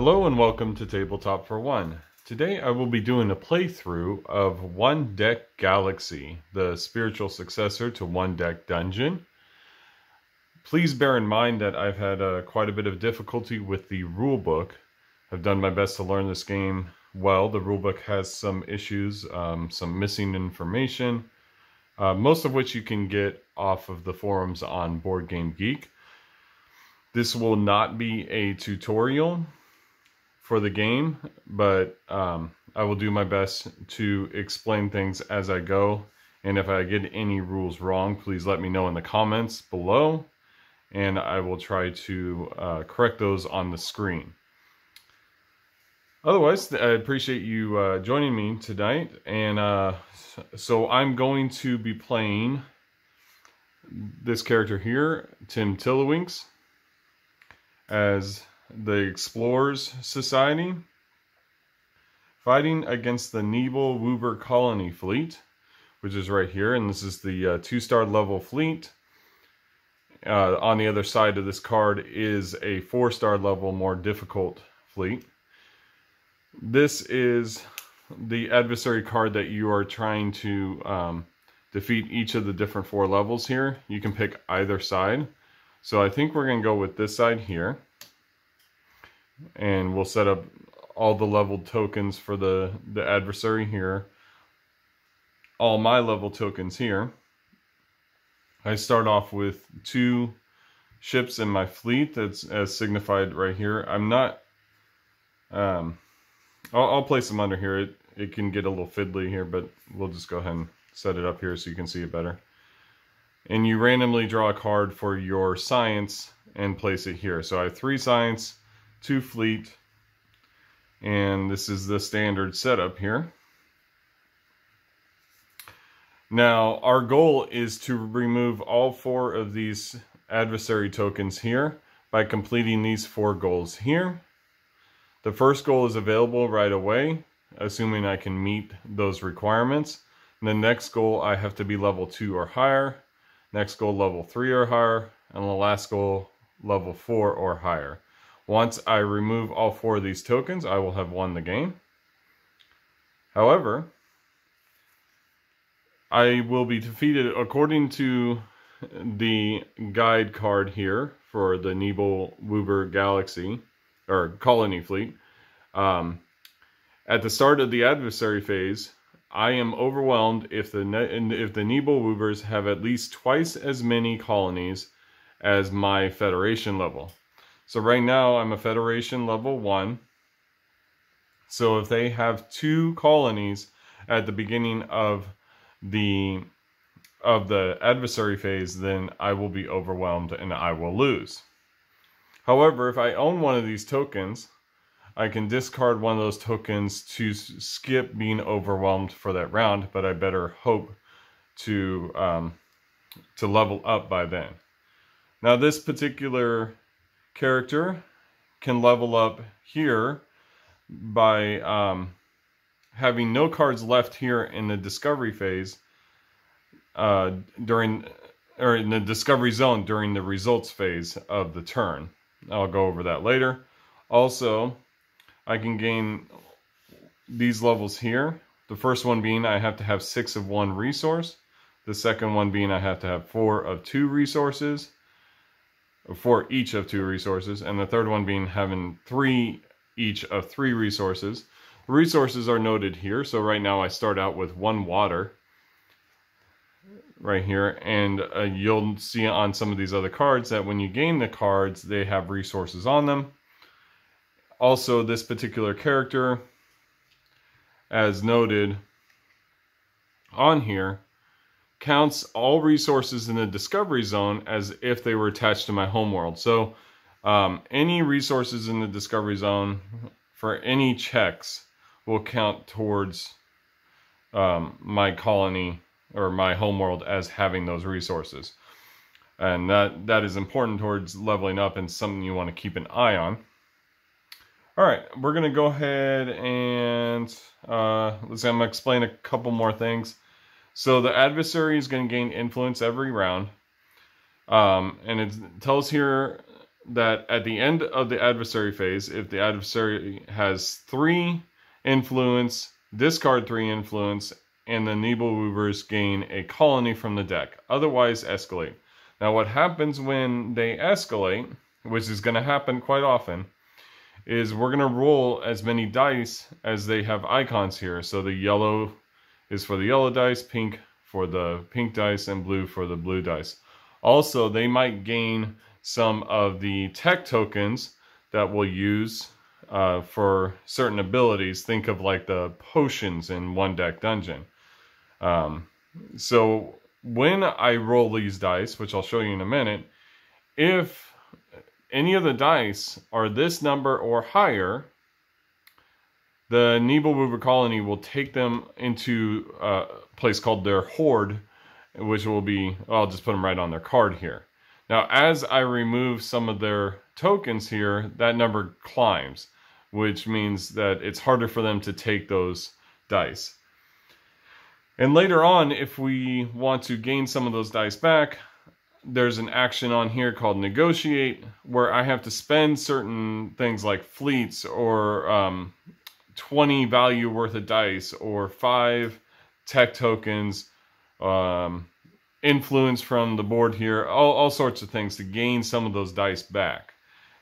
Hello and welcome to Tabletop for One. Today I will be doing a playthrough of One Deck Galaxy, the spiritual successor to One Deck Dungeon. Please bear in mind that I've had quite a bit of difficulty with the rulebook. I've done my best to learn this game well. The rulebook has some issues, some missing information, most of which you can get off of the forums on BoardGameGeek. This will not be a tutorial for the game, but I will do my best to explain things as I go, and if I get any rules wrong, please let me know in the comments below and I will try to correct those on the screen. Otherwise, I appreciate you joining me tonight, and so I'm going to be playing this character here, Tim Tillowinks, as the Explorers Society, fighting against the Neeble-Woober colony fleet, which is right here, and this is the two-star level fleet. On the other side of this card is a four-star level, more difficult fleet. This is the adversary card that you are trying to defeat each of the different four levels here. You can pick either side. So I think we're going to go with this side here. And we'll set up all the leveled tokens for the adversary here. All my level tokens here. I start off with two ships in my fleet, that's as signified right here. I'm not... I'll place them under here. It can get a little fiddly here, but we'll just go ahead and set it up here so you can see it better. And you randomly draw a card for your science and place it here. So I have three science, two fleet, and this is the standard setup here. Now our goal is to remove all four of these adversary tokens here by completing these four goals here. The first goal is available right away, assuming I can meet those requirements. And the next goal, I have to be level 2 or higher. Next goal, level 3 or higher. And the last goal, level 4 or higher. Once I remove all four of these tokens, I will have won the game. However, I will be defeated according to the guide card here for the Neeble-Woober Galaxy, or colony fleet. At the start of the adversary phase, I am overwhelmed if the Neeble-Woobers have at least twice as many colonies as my Federation level. So right now, I'm a Federation level 1. So if they have two colonies at the beginning of the adversary phase, then I will be overwhelmed and I will lose. However, if I own one of these tokens, I can discard one of those tokens to skip being overwhelmed for that round, but I better hope to level up by then. Now this particular character can level up here by having no cards left here in the discovery phase in the discovery zone during the results phase of the turn. I'll go over that later. Also, I can gain these levels here. The first one being I have to have 6 of 1 resource. The second one being I have to have 4 of 2 resources. For each of 2 resources, and the third one being having 3 each of 3 resources. The resources are noted here, so right now I start out with 1 water right here, and you'll see on some of these other cards that when you gain the cards, they have resources on them. Also, this particular character, as noted on here, counts all resources in the discovery zone as if they were attached to my homeworld. So any resources in the discovery zone for any checks will count towards my colony or my homeworld as having those resources. And that is important towards leveling up and something you want to keep an eye on. All right, we're going to go ahead and I'm going to explain a couple more things. So the adversary is going to gain influence every round. And it tells here that at the end of the adversary phase, if the adversary has 3 influence, discard 3 influence, and the Neeble-Woobers gain a colony from the deck. Otherwise, escalate. Now, what happens when they escalate, which is going to happen quite often, is we're going to roll as many dice as they have icons here. So the yellow is for the yellow dice, pink for the pink dice, and blue for the blue dice. Also, they might gain some of the tech tokens that we'll use for certain abilities. Think of like the potions in One Deck Dungeon. So when I roll these dice, which I'll show you in a minute, if any of the dice are this number or higher, the Neeble-Woober colony will take them into a place called their horde, which will be, I'll just put them right on their card here. Now, as I remove some of their tokens here, that number climbs, which means that it's harder for them to take those dice. And later on, if we want to gain some of those dice back, there's an action on here called negotiate, where I have to spend certain things like fleets or 20 value worth of dice or 5 tech tokens, influence from the board here, all sorts of things to gain some of those dice back.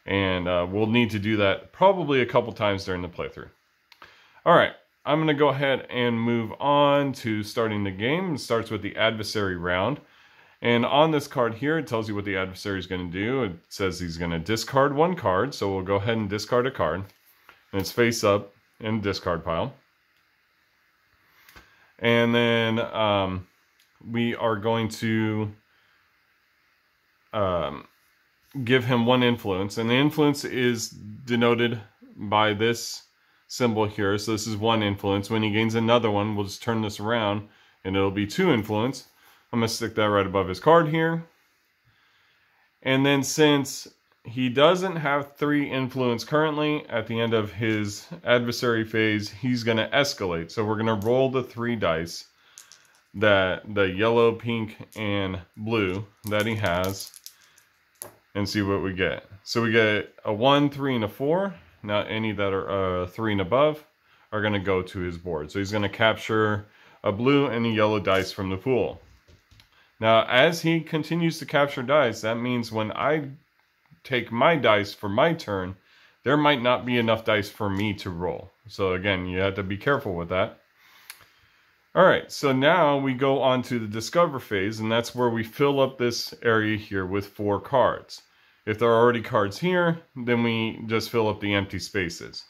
And we'll need to do that probably a couple times during the playthrough. All right, I'm going to go ahead and move on to starting the game. It starts with the adversary round. And on this card here, it tells you what the adversary is going to do. It says he's going to discard 1 card, so we'll go ahead and discard a card. And it's face up in the discard pile. And then we are going to give him 1 influence. And the influence is denoted by this symbol here. So this is 1 influence. When he gains another one, we'll just turn this around, and it'll be 2 influence. I'm going to stick that right above his card here. And then since he doesn't have 3 influence currently, at the end of his adversary phase, he's going to escalate. So we're going to roll the 3 dice, that the yellow, pink, and blue that he has, and see what we get. So we get a 1, 3, and a 4. Now any that are 3 and above are going to go to his board. So he's going to capture a blue and a yellow dice from the pool. Now, as he continues to capture dice, that means when I take my dice for my turn, there might not be enough dice for me to roll. So again, you have to be careful with that. All right, so now we go on to the discover phase, and that's where we fill up this area here with 4 cards. If there are already cards here, then we just fill up the empty spaces.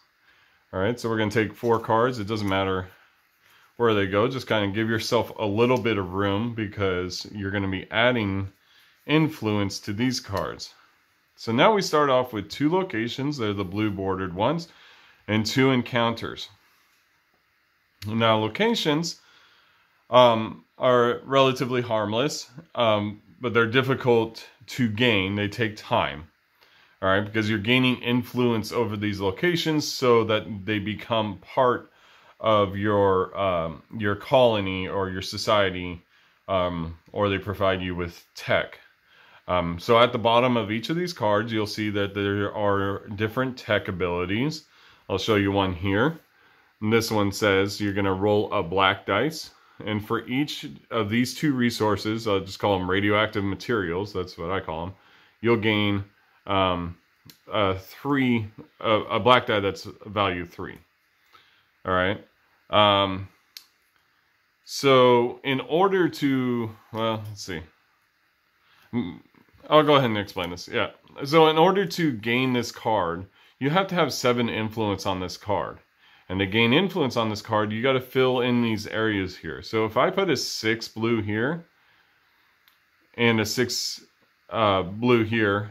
All right, so we're going to take 4 cards. It doesn't matter where they go, just kind of give yourself a little bit of room because you're going to be adding influence to these cards. So now we start off with 2 locations. They're the blue bordered ones, and 2 encounters. Now locations are relatively harmless, but they're difficult to gain. They take time, all right, because you're gaining influence over these locations so that they become part of your colony or your society, or they provide you with tech. So at the bottom of each of these cards, you'll see that there are different tech abilities. I'll show you one here. And this one says you're going to roll a black dice. And for each of these 2 resources, I'll just call them radioactive materials. That's what I call them. You'll gain a black die that's value 3. All right. So in order to, well, let's see. I'll go ahead and explain this. Yeah. So in order to gain this card, you have to have 7 influence on this card. And to gain influence on this card, you got to fill in these areas here. So if I put a 6 blue here and a 6 blue here,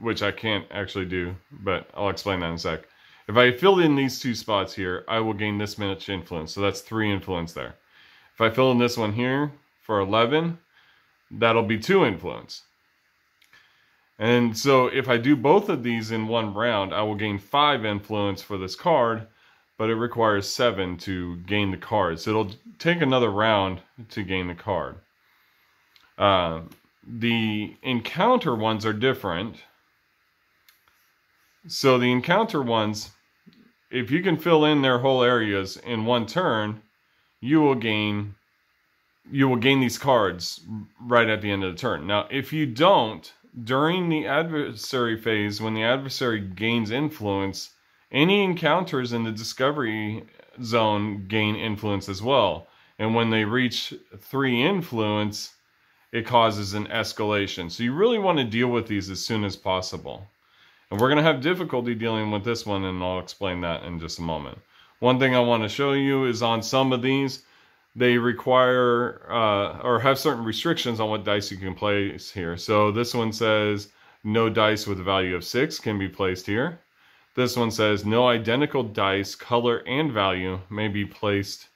which I can't actually do, but I'll explain that in a sec. If I fill in these 2 spots here, I will gain this much influence. So that's 3 influence there. If I fill in this one here for 11, that'll be 2 influence. And so if I do both of these in one round, I will gain 5 influence for this card, but it requires 7 to gain the card. So it'll take another round to gain the card. The encounter ones are different. So the encounter ones, if you can fill in their whole areas in one turn, you will gain these cards right at the end of the turn. Now, if you don't, during the adversary phase, when the adversary gains influence, any encounters in the discovery zone gain influence as well. And when they reach 3 influence, it causes an escalation. So you really want to deal with these as soon as possible. And we're going to have difficulty dealing with this one, and I'll explain that in just a moment. One thing I want to show you is on some of these, they require or have certain restrictions on what dice you can place here. So this one says no dice with a value of 6 can be placed here. This one says no identical dice, color, and value may be placed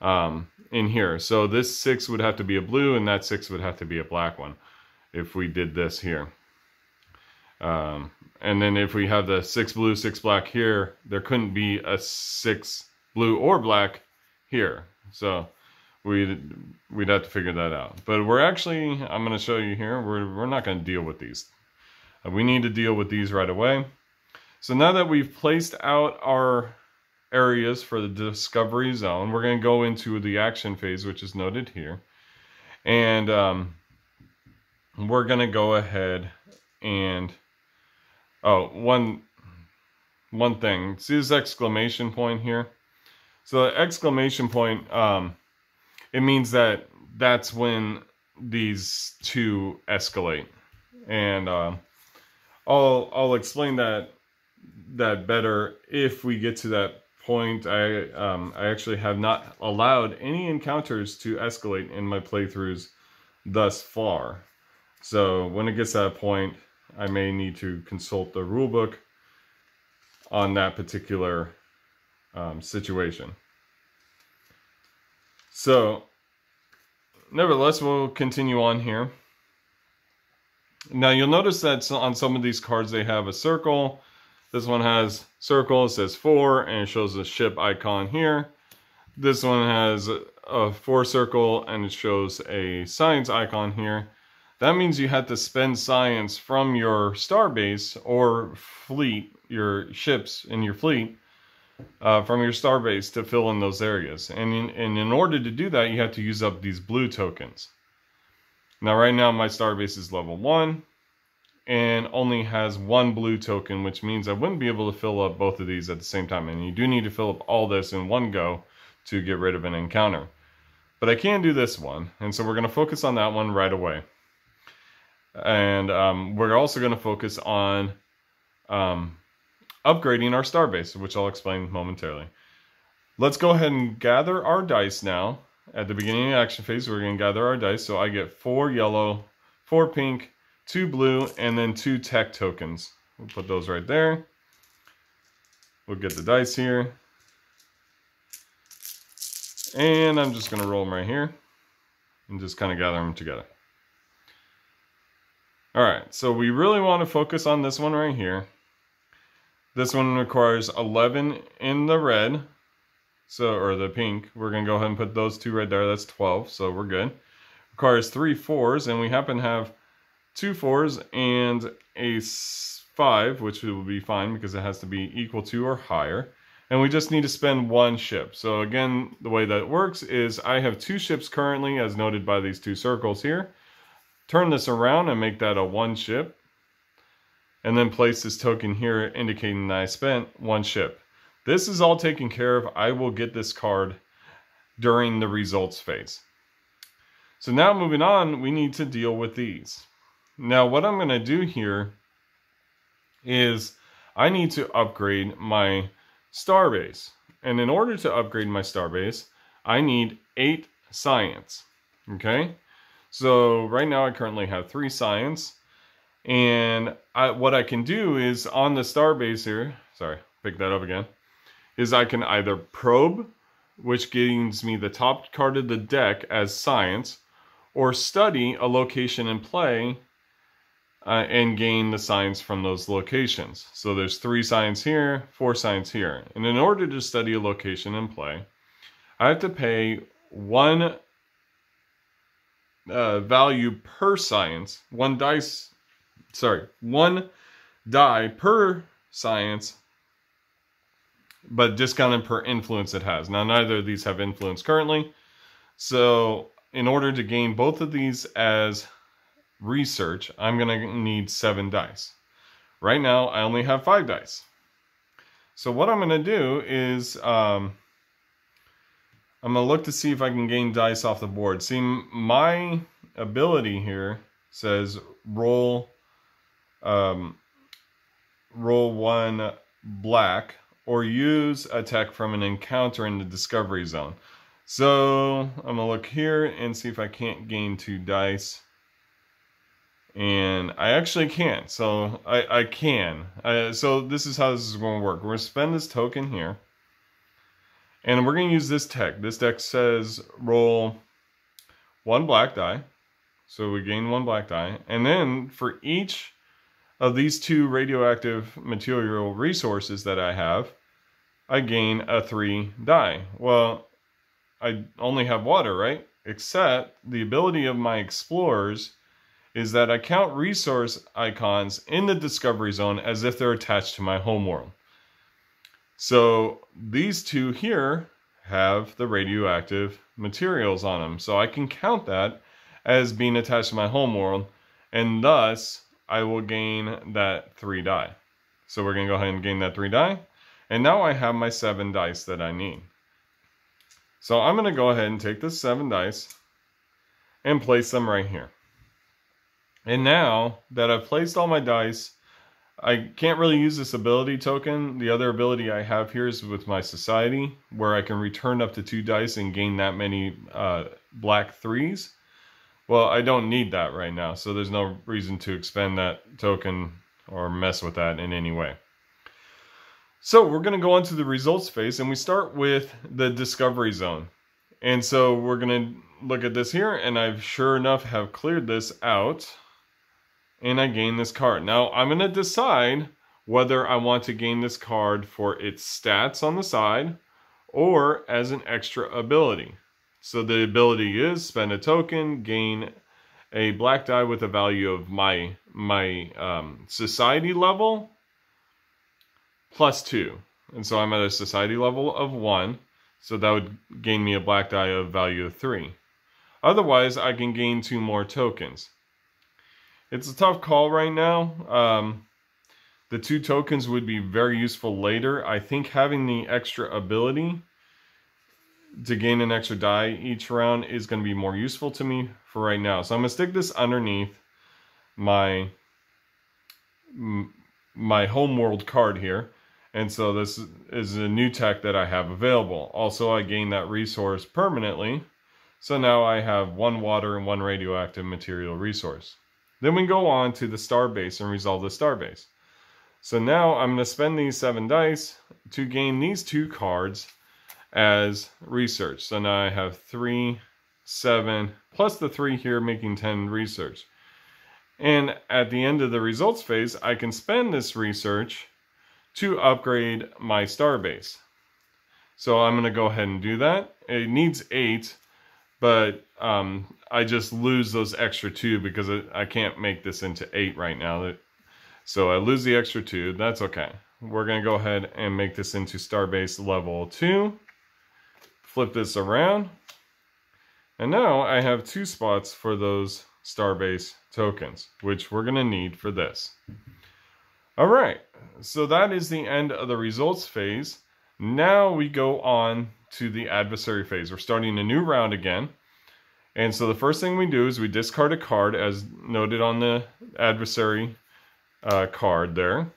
in here. So this 6 would have to be a blue, and that 6 would have to be a black one if we did this here. And then if we have the 6 blue, 6 black here, there couldn't be a 6 blue or black here. So we'd have to figure that out. But we're actually, I'm going to show you here, we're not going to deal with these. We need to deal with these right away. So now that we've placed out our areas for the discovery zone, we're going to go into the action phase, which is noted here. And we're going to go ahead and... Oh, one thing. See this exclamation point here? So the exclamation point, it means that that's when these two escalate. And I'll explain that better if we get to that point. I actually have not allowed any encounters to escalate in my playthroughs thus far. So when it gets to that point, I may need to consult the rulebook on that particular situation. So, nevertheless, we'll continue on here. Now, you'll notice that on some of these cards, they have a circle. This one has circle, it says 4, and it shows the ship icon here. This one has a 4 circle, and it shows a science icon here. That means you have to spend science from your starbase or fleet, your ships in your fleet, from your starbase to fill in those areas. And in order to do that, you have to use up these blue tokens. Now, right now, my starbase is level 1 and only has 1 blue token, which means I wouldn't be able to fill up both of these at the same time. And you do need to fill up all this in one go to get rid of an encounter. But I can do this one, and so we're going to focus on that one right away. And we're also going to focus on upgrading our starbase, which I'll explain momentarily. Let's go ahead and gather our dice now. At the beginning of the action phase, we're going to gather our dice. So I get 4 yellow, 4 pink, 2 blue, and then 2 tech tokens. We'll put those right there. We'll get the dice here. And I'm just going to roll them right here and just kind of gather them together. Alright, so we really want to focus on this one right here. This one requires 11 in the red, so, or the pink. We're going to go ahead and put those 2 right there. That's 12, so we're good. Requires 3 fours, and we happen to have 2 fours and a 5, which will be fine because it has to be equal to or higher. And we just need to spend 1 ship. So again, the way that it works is I have 2 ships currently, as noted by these 2 circles here. Turn this around and make that a 1 ship. And then place this token here indicating that I spent 1 ship. This is all taken care of. I will get this card during the results phase. So now moving on, we need to deal with these. Now what I'm going to do here is I need to upgrade my starbase. And in order to upgrade my starbase, I need 8 science. Okay? So right now I currently have 3 science, and what I can do is on the starbase here, sorry, pick that up again, is I can either probe, which gains me the top card of the deck as science, or study a location and play and gain the science from those locations. So there's 3 science here, 4 science here. And in order to study a location and play, I have to pay 1 value per science, 1 die per science, but discounted per influence it has. Now, neither of these have influence currently. So in order to gain both of these as research, I'm going to need 7 dice. Right now, I only have 5 dice. So what I'm going to do is I'm going to look to see if I can gain dice off the board. See, my ability here says roll 1 black or use a tech from an encounter in the discovery zone. So I'm going to look here and see if I can't gain 2 dice. And I actually can't. So I can. So this is how this is going to work. We're going to spend this token here. And we're going to use this tech. This deck says roll 1 black die. So we gain 1 black die. And then for each of these 2 radioactive material resources that I have, I gain a 3 die. Well, I only have water, right? Except the ability of my explorers is that I count resource icons in the discovery zone as if they're attached to my homeworld. So these 2 here have the radioactive materials on them. So I can count that as being attached to my homeworld, and thus I will gain that 3 die. So we're going to go ahead and gain that 3 die. And now I have my 7 dice that I need. So I'm going to go ahead and take this 7 dice and place them right here. And now that I've placed all my dice, I can't really use this ability token. The other ability I have here is with my society, where I can return up to 2 dice and gain that many black 3s. Well, I don't need that right now, so there's no reason to expend that token or mess with that in any way. So we're going to go on to the results phase, and we start with the discovery zone. And so we're going to look at this here, and I've sure enough have cleared this out. And I gain this card. Now I'm going to decide whether I want to gain this card for its stats on the side or as an extra ability. So the ability is spend a token, gain a black die with a value of my society level plus 2. And so I'm at a society level of 1. So that would gain me a black die of value of 3. Otherwise, I can gain 2 more tokens. It's a tough call right now. The 2 tokens would be very useful later. I think having the extra ability to gain an extra die each round is going to be more useful to me for right now. So I'm going to stick this underneath my homeworld card here. And so this is a new tech that I have available. Also, I gain that resource permanently. So now I have 1 water and 1 radioactive material resource. Then we go on to the star base and resolve the star base. So now I'm going to spend these 7 dice to gain these 2 cards as research. So now I have 3, 7, plus the 3 here, making 10 research. And at the end of the results phase, I can spend this research to upgrade my star base. So I'm going to go ahead and do that. It needs 8. But I just lose those extra 2 because I can't make this into 8 right now. So I lose the extra 2. That's okay. We're going to go ahead and make this into Starbase level 2. Flip this around. And now I have 2 spots for those Starbase tokens, which we're going to need for this. All right. So that is the end of the results phase. Now we go on to the adversary phase. We're starting a new round again. And so the first thing we do is we discard a card as noted on the adversary card there.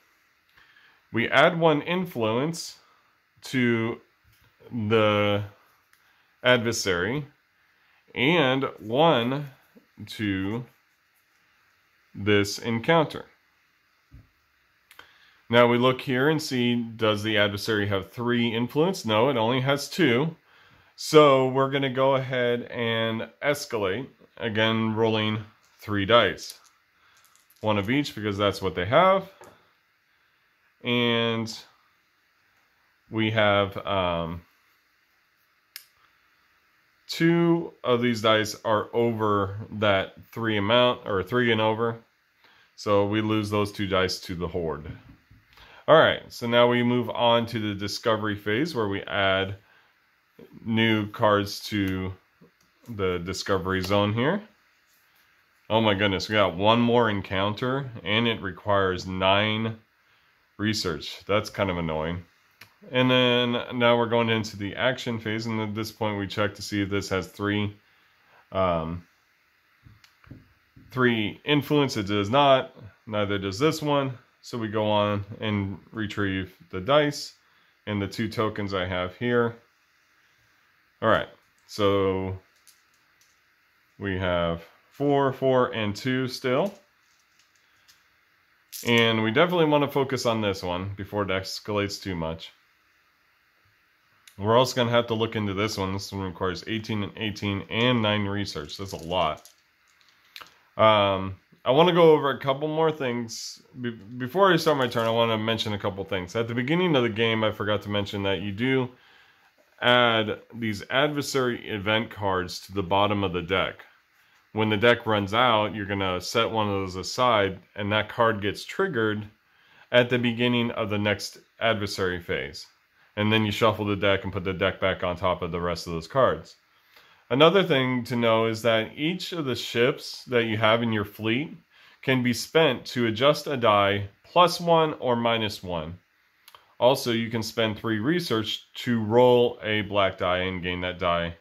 We add 1 influence to the adversary and 1 to this encounter. Now we look here and see, does the adversary have 3 influence? No, it only has 2. So we're going to go ahead and escalate. Again, rolling 3 dice. 1 of each because that's what they have. And we have 2 of these dice are over that 3 amount, or 3 and over. So we lose those 2 dice to the horde. All right, so now we move on to the discovery phase where we add new cards to the discovery zone here. Oh my goodness, we got one more encounter and it requires 9 research. That's kind of annoying. And then now we're going into the action phase, and at this point we check to see if this has 3 influence. It does not, neither does this one. So we go on and retrieve the dice and the 2 tokens I have here. All right, so we have 4, 4, and 2 still. And we definitely want to focus on this one before it escalates too much. We're also going to have to look into this one. This one requires 18 and 18 and 9 research. That's a lot. I want to go over a couple more things. Before I start my turn, I want to mention a couple things. At the beginning of the game, I forgot to mention that you do add these adversary event cards to the bottom of the deck. When the deck runs out, you're going to set one of those aside, and that card gets triggered at the beginning of the next adversary phase. And then you shuffle the deck and put the deck back on top of the rest of those cards. Another thing to know is that each of the ships that you have in your fleet can be spent to adjust a die +1 or -1. Also, you can spend 3 research to roll a black die and gain that die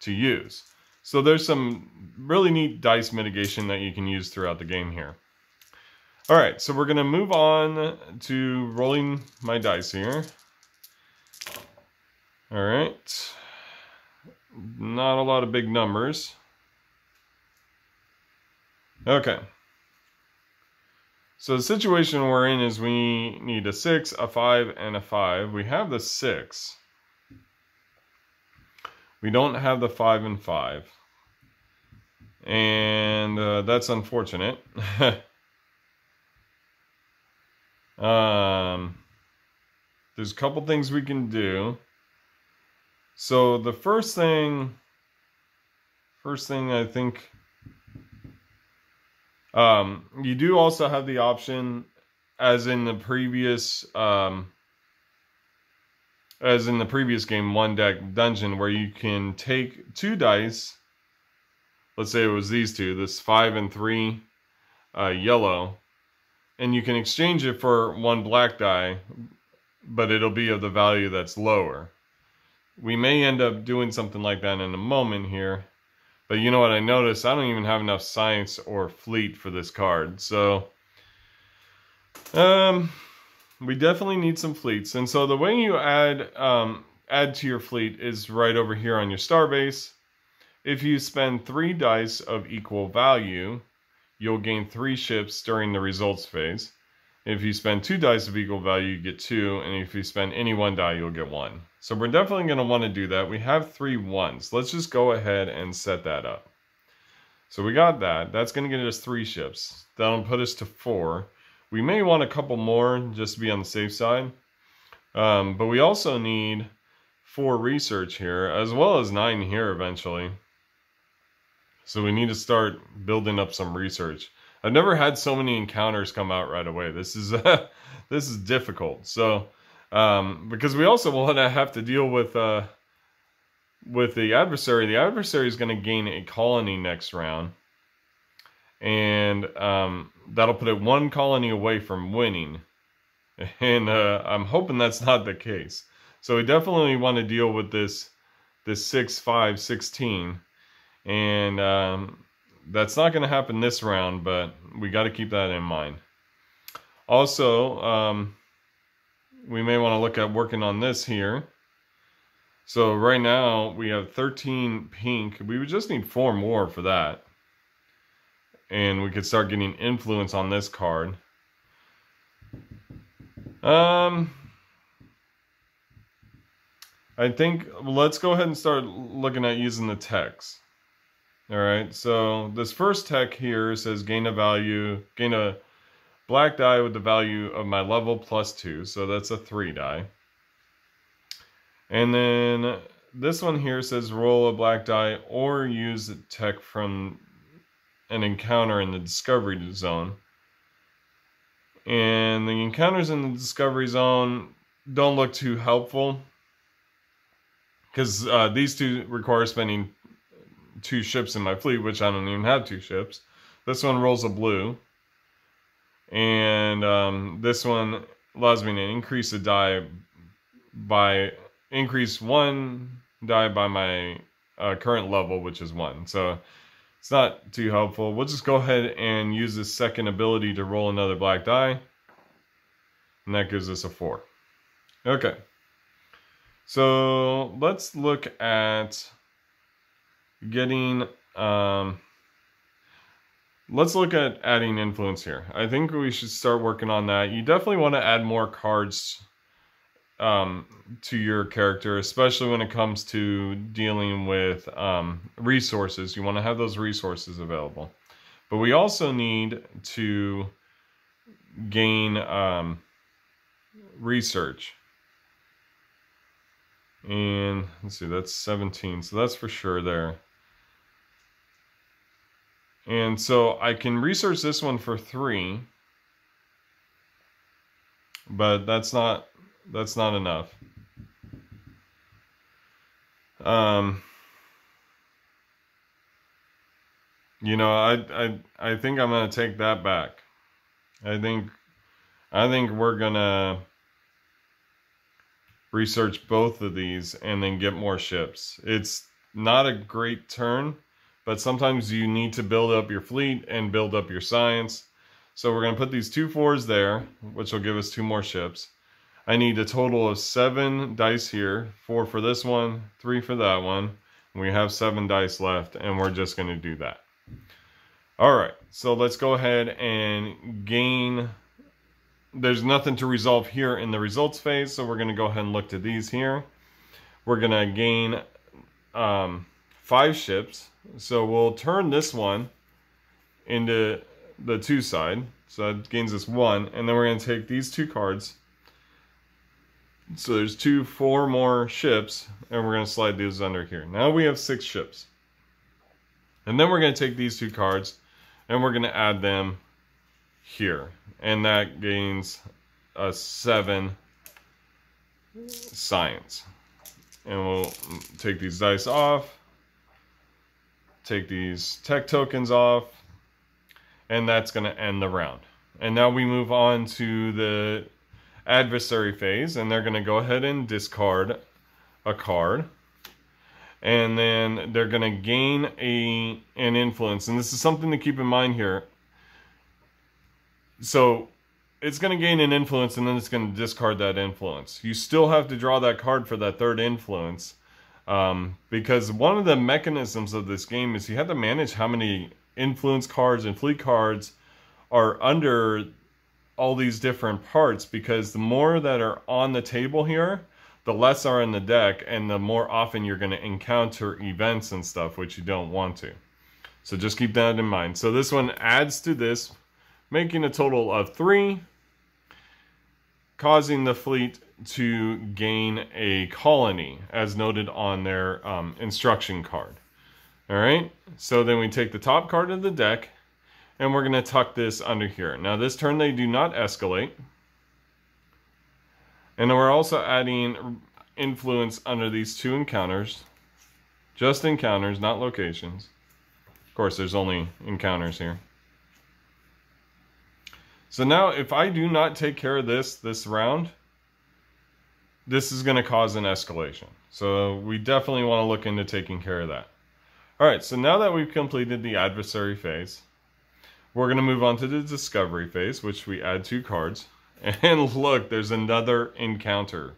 to use. So there's some really neat dice mitigation that you can use throughout the game here. All right, so we're going to move on to rolling my dice here. All right. Not a lot of big numbers. Okay. So the situation we're in is we need a 6, a 5, and a 5. We have the 6. We don't have the 5 and 5. And that's unfortunate. There's a couple things we can do. So the first thing I think, you do also have the option, as in the previous game, One Deck Dungeon, where you can take 2 dice. Let's say it was these 2, this 5 and 3, yellow, and you can exchange it for 1 black die, but it'll be of the value that's lower. We may end up doing something like that in a moment here. But you know what I noticed? I don't even have enough science or fleet for this card. So, we definitely need some fleets. And so the way you add to your fleet is right over here on your star base. If you spend 3 dice of equal value, you'll gain 3 ships during the results phase. If you spend 2 dice of equal value, you get 2. And if you spend any 1 die, you'll get 1. So we're definitely going to want to do that. We have 3 ones. Let's just go ahead and set that up. So we got that. That's going to get us 3 ships. That'll put us to 4. We may want a couple more just to be on the safe side. But we also need 4 research here, as well as 9 here eventually. So we need to start building up some research. I've never had so many encounters come out right away. This is difficult. So, because we also want to have to deal with the adversary. The adversary is going to gain a colony next round, and that'll put it 1 colony away from winning. And I'm hoping that's not the case. So we definitely want to deal with this 6, 5, 16, and. That's not going to happen this round, but we got to keep that in mind. Also, we may want to look at working on this here. So right now we have 13 pink. We would just need 4 more for that. And we could start getting influence on this card. I think let's go ahead and start looking at using the text. All right, so this first tech here says gain a black die with the value of my level +2. So that's a 3 die. And then this one here says roll a black die or use a tech from an encounter in the discovery zone. And the encounters in the Discovery Zone don't look too helpful, because these two require spending 2 ships in my fleet, which I don't even have 2 ships. This one rolls a blue, and this one allows me to increase a die by increase 1 die by my current level, which is 1. So it's not too helpful. We'll just go ahead and use this second ability to roll another black die, and that gives us a 4. Okay, so let's look at getting let's look at adding influence here. I think we should start working on that. You definitely want to add more cards to your character, especially when it comes to dealing with resources. You want to have those resources available, but we also need to gain research. And let's see, that's 17, so that's for sure there. And so I can research this one for 3, but that's not enough. You know, I think I'm gonna take that back. I think we're gonna research both of these and then get more ships. It's not a great turn, but sometimes you need to build up your fleet and build up your science. So we're gonna put these 2 4s there, which will give us 2 more ships. I need a total of 7 dice here, 4 for this one, 3 for that one. We have 7 dice left, and we're just going to do that. All right, so let's go ahead and gain. There's nothing to resolve here in the results phase, so we're going to go ahead and look to these here. We're going to gain 5 ships, so we'll turn this one into the 2 side, so that gains us 1, and then we're going to take these 2 cards. So there's 4 more ships, and we're going to slide these under here. Now we have 6 ships. And then we're going to take these 2 cards, and we're going to add them here. And that gains us 7 science. And we'll take these dice off, take these tech tokens off, and that's going to end the round. And now we move on to the adversary phase, and they're going to go ahead and discard a card, and then they're going to gain an influence. And this is something to keep in mind here. So it's going to gain an influence, and then it's going to discard that influence. You still have to draw that card for that third influence, because one of the mechanisms of this game is you have to manage how many influence cards and fleet cards are under all these different parts, because the more that are on the table here, the less are in the deck, and the more often you're going to encounter events and stuff, which you don't want to. So just keep that in mind. So this one adds to this, making a total of 3, causing the fleet to gain a colony, as noted on their instruction card. All right, so then we take the top card of the deck, and we're going to tuck this under here. Now this turn they do not escalate. And then we're also adding influence under these 2 encounters. Just encounters, not locations. Of course, there's only encounters here. So now if I do not take care of this round, this is going to cause an escalation. So we definitely want to look into taking care of that. All right, so now that we've completed the adversary phase, we're going to move on to the discovery phase, which we add 2 cards. And look, there's another encounter.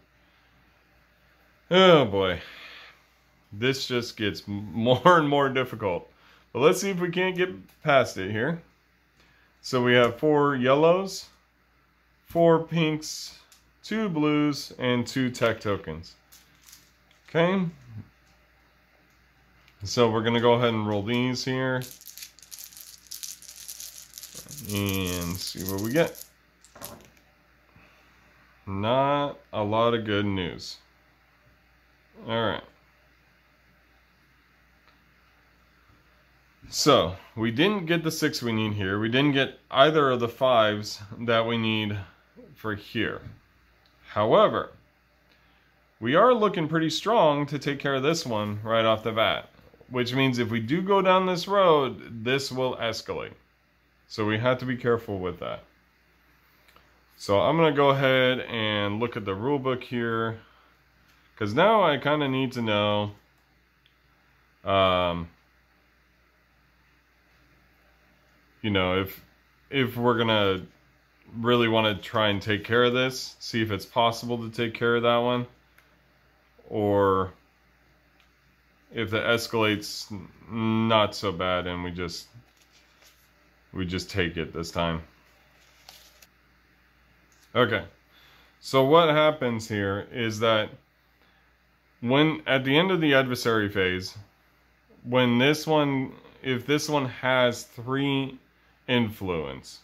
Oh boy. This just gets more and more difficult. But let's see if we can't get past it here. So we have 4 yellows, 4 pinks, 2 blues, and 2 tech tokens. Okay. So we're going to go ahead and roll these here and see what we get. Not a lot of good news. All right. So, we didn't get the 6 we need here. We didn't get either of the 5s that we need for here. However, we are looking pretty strong to take care of this one right off the bat. Which means if we do go down this road, this will escalate. So we have to be careful with that. So I'm going to go ahead and look at the rule book here. Because now I kind of need to know... you know, if we're going to really want to try and take care of this, see if it's possible to take care of that one. Or if it escalates, not so bad, and we just take it this time. Okay, so what happens here is that when, at the end of the adversary phase, when this one, if this one has 3 influence,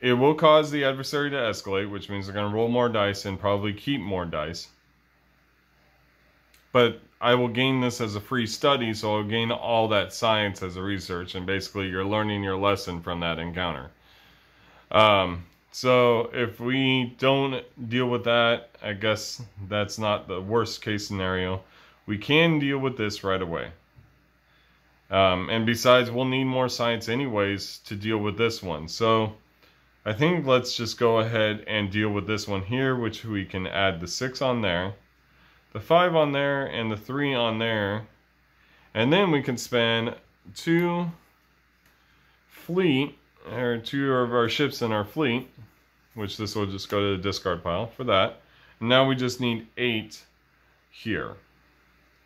it will cause the adversary to escalate, which means they're going to roll more dice and probably keep more dice. But I will gain this as a free study, so I'll gain all that science as a research, and basically you're learning your lesson from that encounter. So if we don't deal with that, I guess that's not the worst case scenario. We can deal with this right away. And besides, we'll need more science anyways to deal with this one. So I think let's just go ahead and deal with this one here, which we can add the 6 on there. The 5 on there and the 3 on there, and then we can spend 2 fleet, or 2 of our ships in our fleet, which this will just go to the discard pile for that. And now we just need 8 here,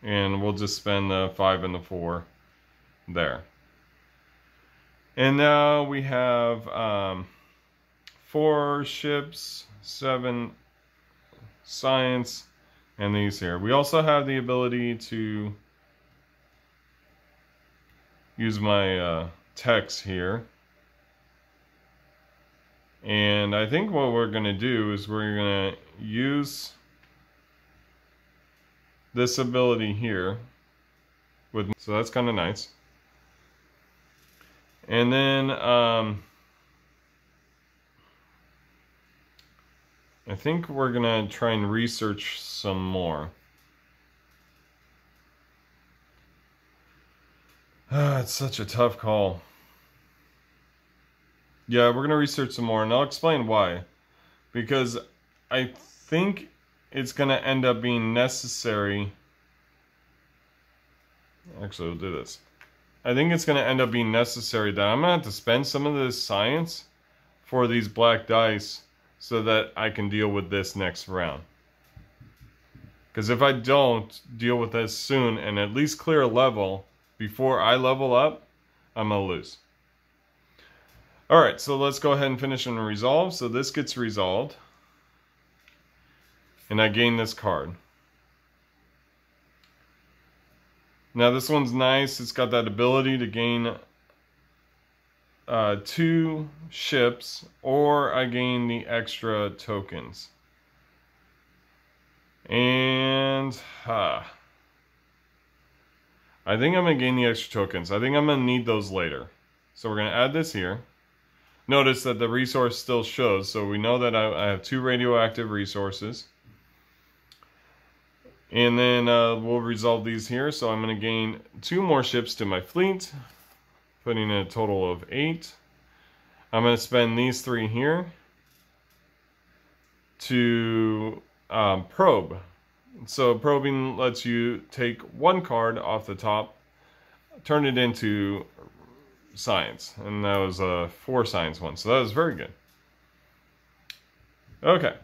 and we'll just spend the 5 and the 4 there. And now we have 4 ships, 7 science. And these here. We also have the ability to use my text here. And I think what we're going to do is we're going to use this ability here. So that's kind of nice. And then I think we're going to try and research some more. It's such a tough call. Yeah, we're going to research some more, and I'll explain why. Because I think it's going to end up being necessary. Actually, we'll do this. I think it's going to end up being necessary that I'm going to have to spend some of this science for these black dice, so that I can deal with this next round. Because if I don't deal with this soon and at least clear a level before I level up, I'm going to lose. Alright, so let's go ahead and finish and resolve. So this gets resolved. And I gain this card. Now this one's nice. It's got that ability to gain 2 ships, or I gain the extra tokens. And I think I'm going to gain the extra tokens. I think I'm going to need those later. So we're going to add this here. Notice that the resource still shows, so we know that I have 2 radioactive resources. And then we'll resolve these here. So I'm going to gain 2 more ships to my fleet, putting in a total of 8. I'm going to spend these 3 here to probe. So probing lets you take 1 card off the top, turn it into science. And that was a 4 science one. So that was very good. Okay.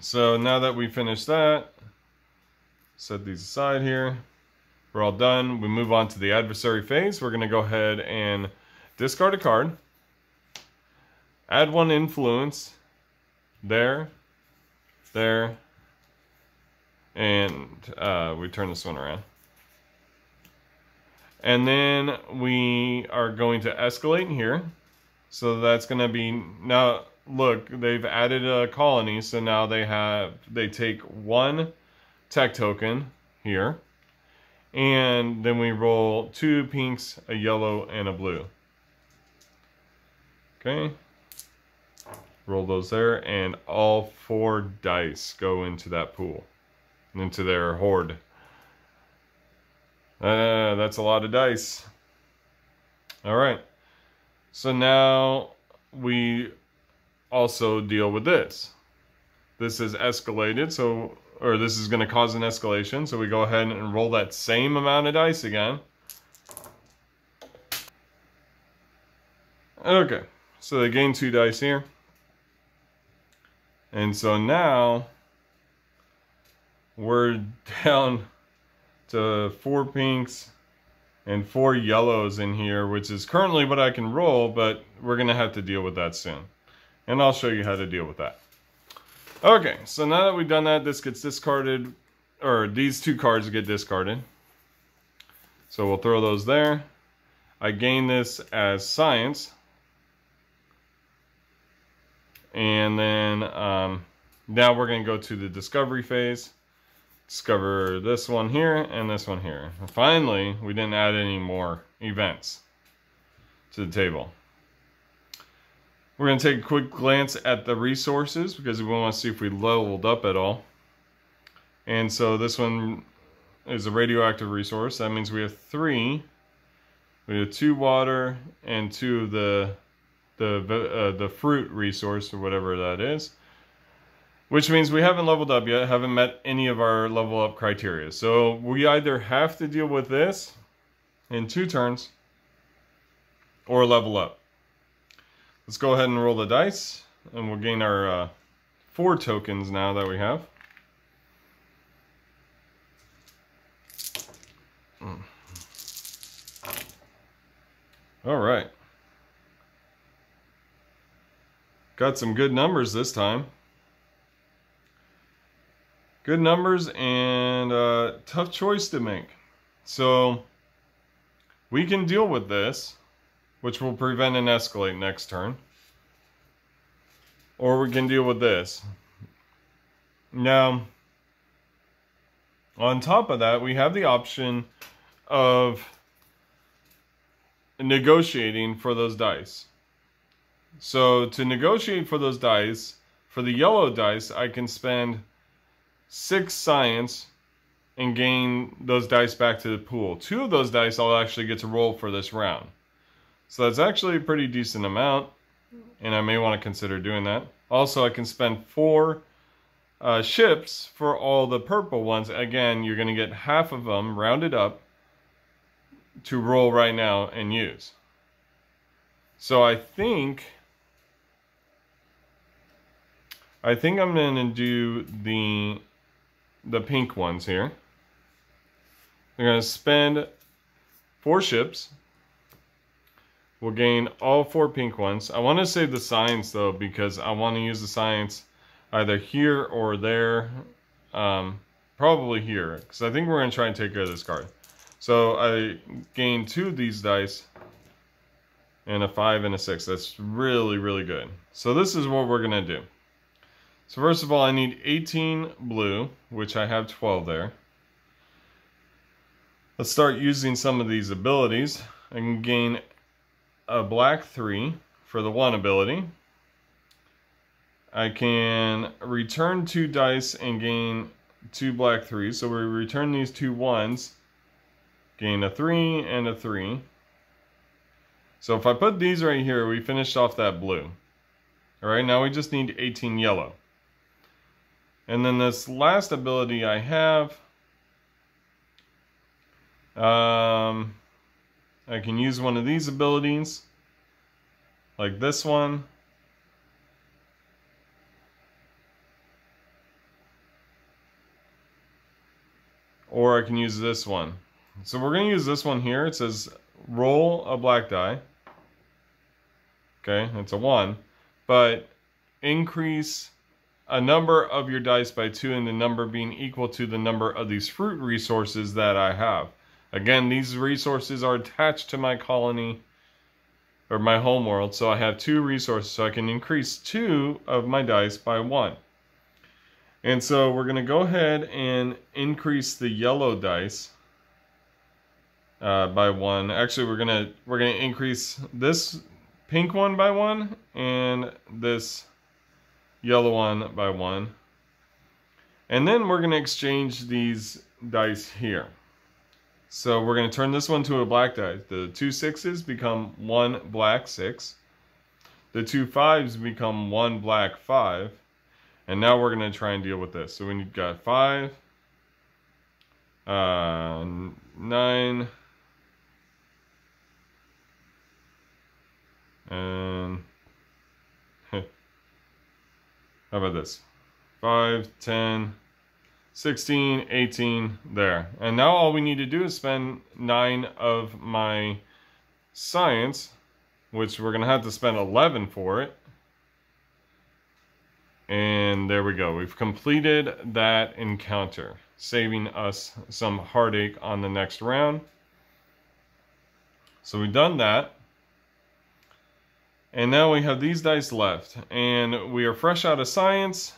So now that we finished that, set these aside here. We're all done. We move on to the adversary phase. We're going to go ahead and discard a card. Add 1 influence. There. And we turn this one around. And then we are going to escalate here. So that's going to be... Now, look, they've added a colony. So now they take 1 tech token here. And then we roll two pinks, a yellow, and a blue. Okay. Roll those there, and all four dice go into that pool. Into their hoard. That's a lot of dice. Alright. So now we also deal with this. This is escalated, so... or this is going to cause an escalation, so we go ahead and roll that same amount of dice again. Okay, so they gain two dice here. And so now, we're down to four pinks and four yellows in here, which is currently what I can roll, but we're going to have to deal with that soon. And I'll show you how to deal with that. Okay, so now that we've done that, this gets discarded, or these two cards get discarded. So we'll throw those there. I gain this as science. And then now we're going to go to the discovery phase. Discover this one here and this one here. And finally, we didn't add any more events to the table. We're going to take a quick glance at the resources because we want to see if we leveled up at all. And so this one is a radioactive resource. That means we have three. We have two water and two of the fruit resource or whatever that is. Which means we haven't leveled up yet, haven't met any of our level up criteria. So we either have to deal with this in two turns or level up. Let's go ahead and roll the dice, and we'll gain our four tokens now that we have. All right. Got some good numbers this time. Good numbers and a tough choice to make. So we can deal with this, which will prevent an escalate next turn. Or we can deal with this. Now, on top of that, we have the option of negotiating for those dice. So to negotiate for those dice, for the yellow dice, I can spend 6 science and gain those dice back to the pool. 2 of those dice I'll actually get to roll for this round. So that's actually a pretty decent amount, and I may want to consider doing that. Also, I can spend 4 ships for all the purple ones. Again, you're going to get half of them rounded up to roll right now and use. So I think I'm going to do the pink ones here. I'm going to spend 4 ships. We'll gain all 4 pink ones. I want to save the science, though, because I want to use the science either here or there. Probably here, because I think we're going to try and take care of this card. So I gain 2 of these dice, and a 5 and a 6. That's really, really good. So this is what we're going to do. So first of all, I need 18 blue, which I have 12 there. Let's start using some of these abilities. I can gain a black 3 for the 1 ability. I can return 2 dice and gain 2 black 3s. So we return these 2 1s, gain a 3 and a 3. So if I put these right here, we finished off that blue. Alright, now we just need 18 yellow. And then this last ability I have, I can use one of these abilities, like this one. Or I can use this one. So we're going to use this one here. It says, roll a black die. Okay, it's a 1. But increase a number of your dice by 2, and the number being equal to the number of these fruit resources that I have. Again, these resources are attached to my colony, or my homeworld, so I have 2 resources, so I can increase 2 of my dice by 1. And so we're going to go ahead and increase the yellow dice by one. Actually, we're gonna increase this pink one by one and this yellow one by one. And then we're gonna exchange these dice here. So we're gonna turn this one to a black die. The 2 6s become 1 black 6. The 2 5s become 1 black 5. And now we're gonna try and deal with this. So we've got 5, 9, and how about this? 5, 10, 16, 18, there. And now all we need to do is spend 9 of my science, which we're gonna have to spend 11 for it. And there we go. We've completed that encounter, saving us some heartache on the next round. So we've done that. And now we have these dice left. And we are fresh out of science.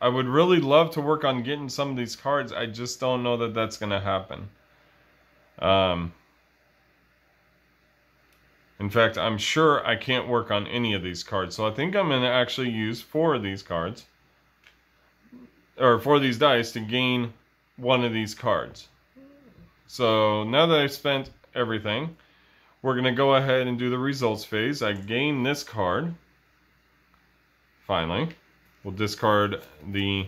I would really love to work on getting some of these cards. I just don't know that that's going to happen. In fact, I'm sure I can't work on any of these cards. So I think I'm going to actually use 4 of these cards. Or 4 of these dice to gain 1 of these cards. So now that I've spent everything, we're going to go ahead and do the results phase. I gain this card. Finally. We'll discard the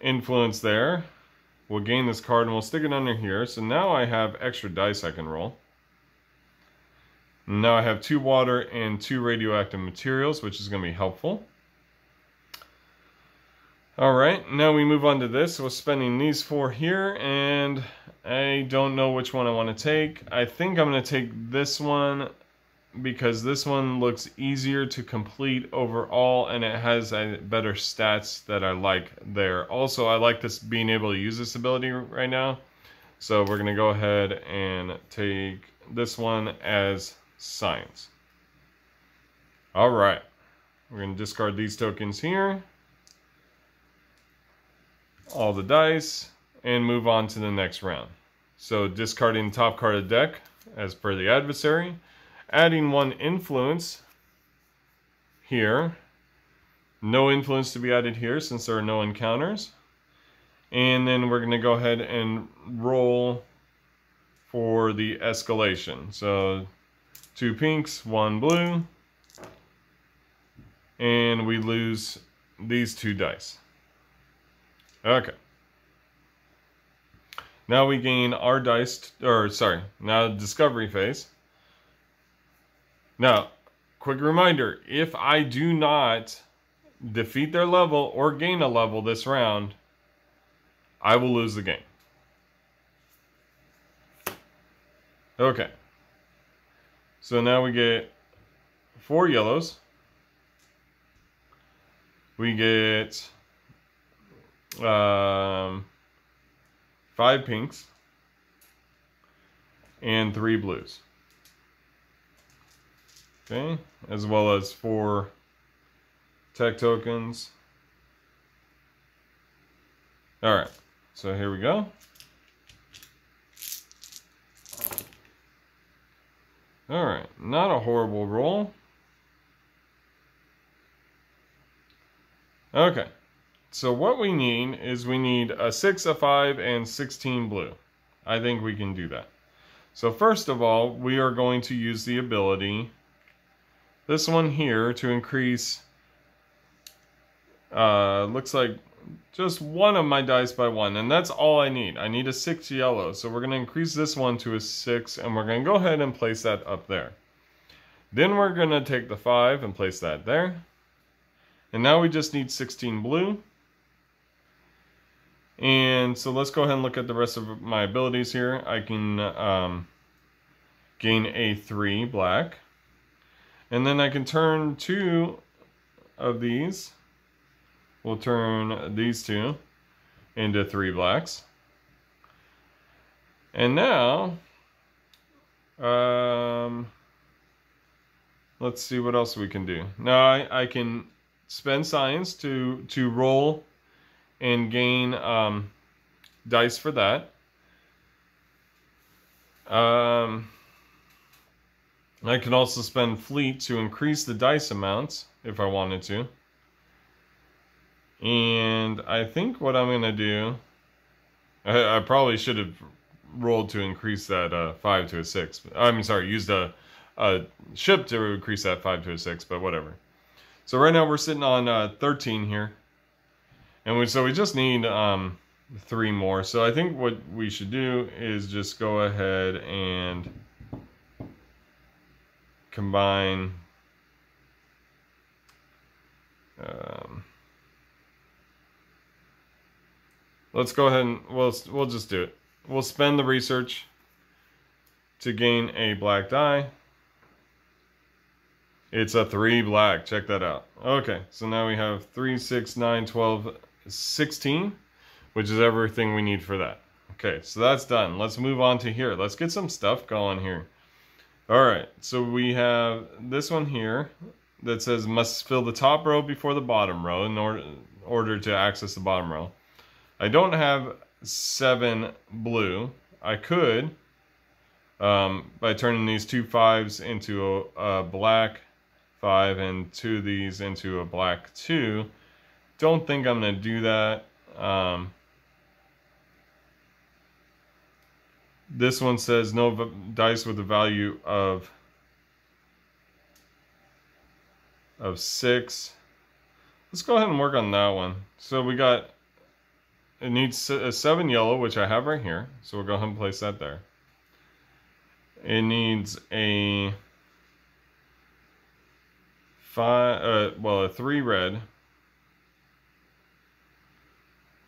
influence there. We'll gain this card and we'll stick it under here. So now I have extra dice I can roll. Now I have 2 water and 2 radioactive materials, which is going to be helpful. Alright, now we move on to this. We're spending these 4 here, and I don't know which one I want to take. I think I'm going to take this one, because this one looks easier to complete overall, and it has better stats that I like there. Also, I like this being able to use this ability right now. So we're going to go ahead and take this one as science. Alright, we're going to discard these tokens here, all the dice, and move on to the next round. So discarding top card of the deck as per the adversary, adding 1 influence here, no influence to be added here since there are no encounters, and then we're going to go ahead and roll for the escalation. So 2 pinks, 1 blue, and we lose these 2 dice. Okay. Now we gain our dice, now discovery phase. Now, quick reminder, if I do not defeat their level or gain a level this round, I will lose the game. Okay, so now we get 4 yellows, we get 5 pinks, and 3 blues, okay, as well as 4 tech tokens. All right, so here we go. Alright, not a horrible roll. Okay, so what we need is we need a 6, a 5, and 16 blue. I think we can do that. So first of all, we are going to use the ability, this one here, to increase, looks like just 1 of my dice by 1, and that's all I need. I need a 6 yellow, so we're going to increase this one to a 6, and we're going to go ahead and place that up there. Then we're going to take the 5 and place that there. And now we just need 16 blue. And so let's go ahead and look at the rest of my abilities here. I can gain a 3 black. And then I can turn 2 of these. We'll turn these 2 into 3 blacks. And now, let's see what else we can do. Now I can spend science to roll and gain dice for that. I could also spend fleet to increase the dice amount if I wanted to. And I think what I'm going to do... I probably should have rolled to increase that 5 to a 6. I'm sorry, used a ship to increase that 5 to a 6, but whatever. So right now we're sitting on 13 here. And so we just need 3 more. So I think what we should do is just go ahead and combine... let's go ahead and we'll just do it. We'll spend the research to gain a black die. It's a 3 black. Check that out. Okay, so now we have 3, 6, 9, 12, 16, which is everything we need for that. Okay, so that's done. Let's move on to here. Let's get some stuff going here. All right, so we have this one here that says must fill the top row before the bottom row in order to access the bottom row. I don't have 7 blue. I could, by turning these 2 5s into a black 5 and 2 of these into a black 2. Don't think I'm going to do that. This one says no dice with a value of 6. Let's go ahead and work on that one. So we got... It needs a 7 yellow, which I have right here. So we'll go ahead and place that there. It needs a 5, well, a 3 red.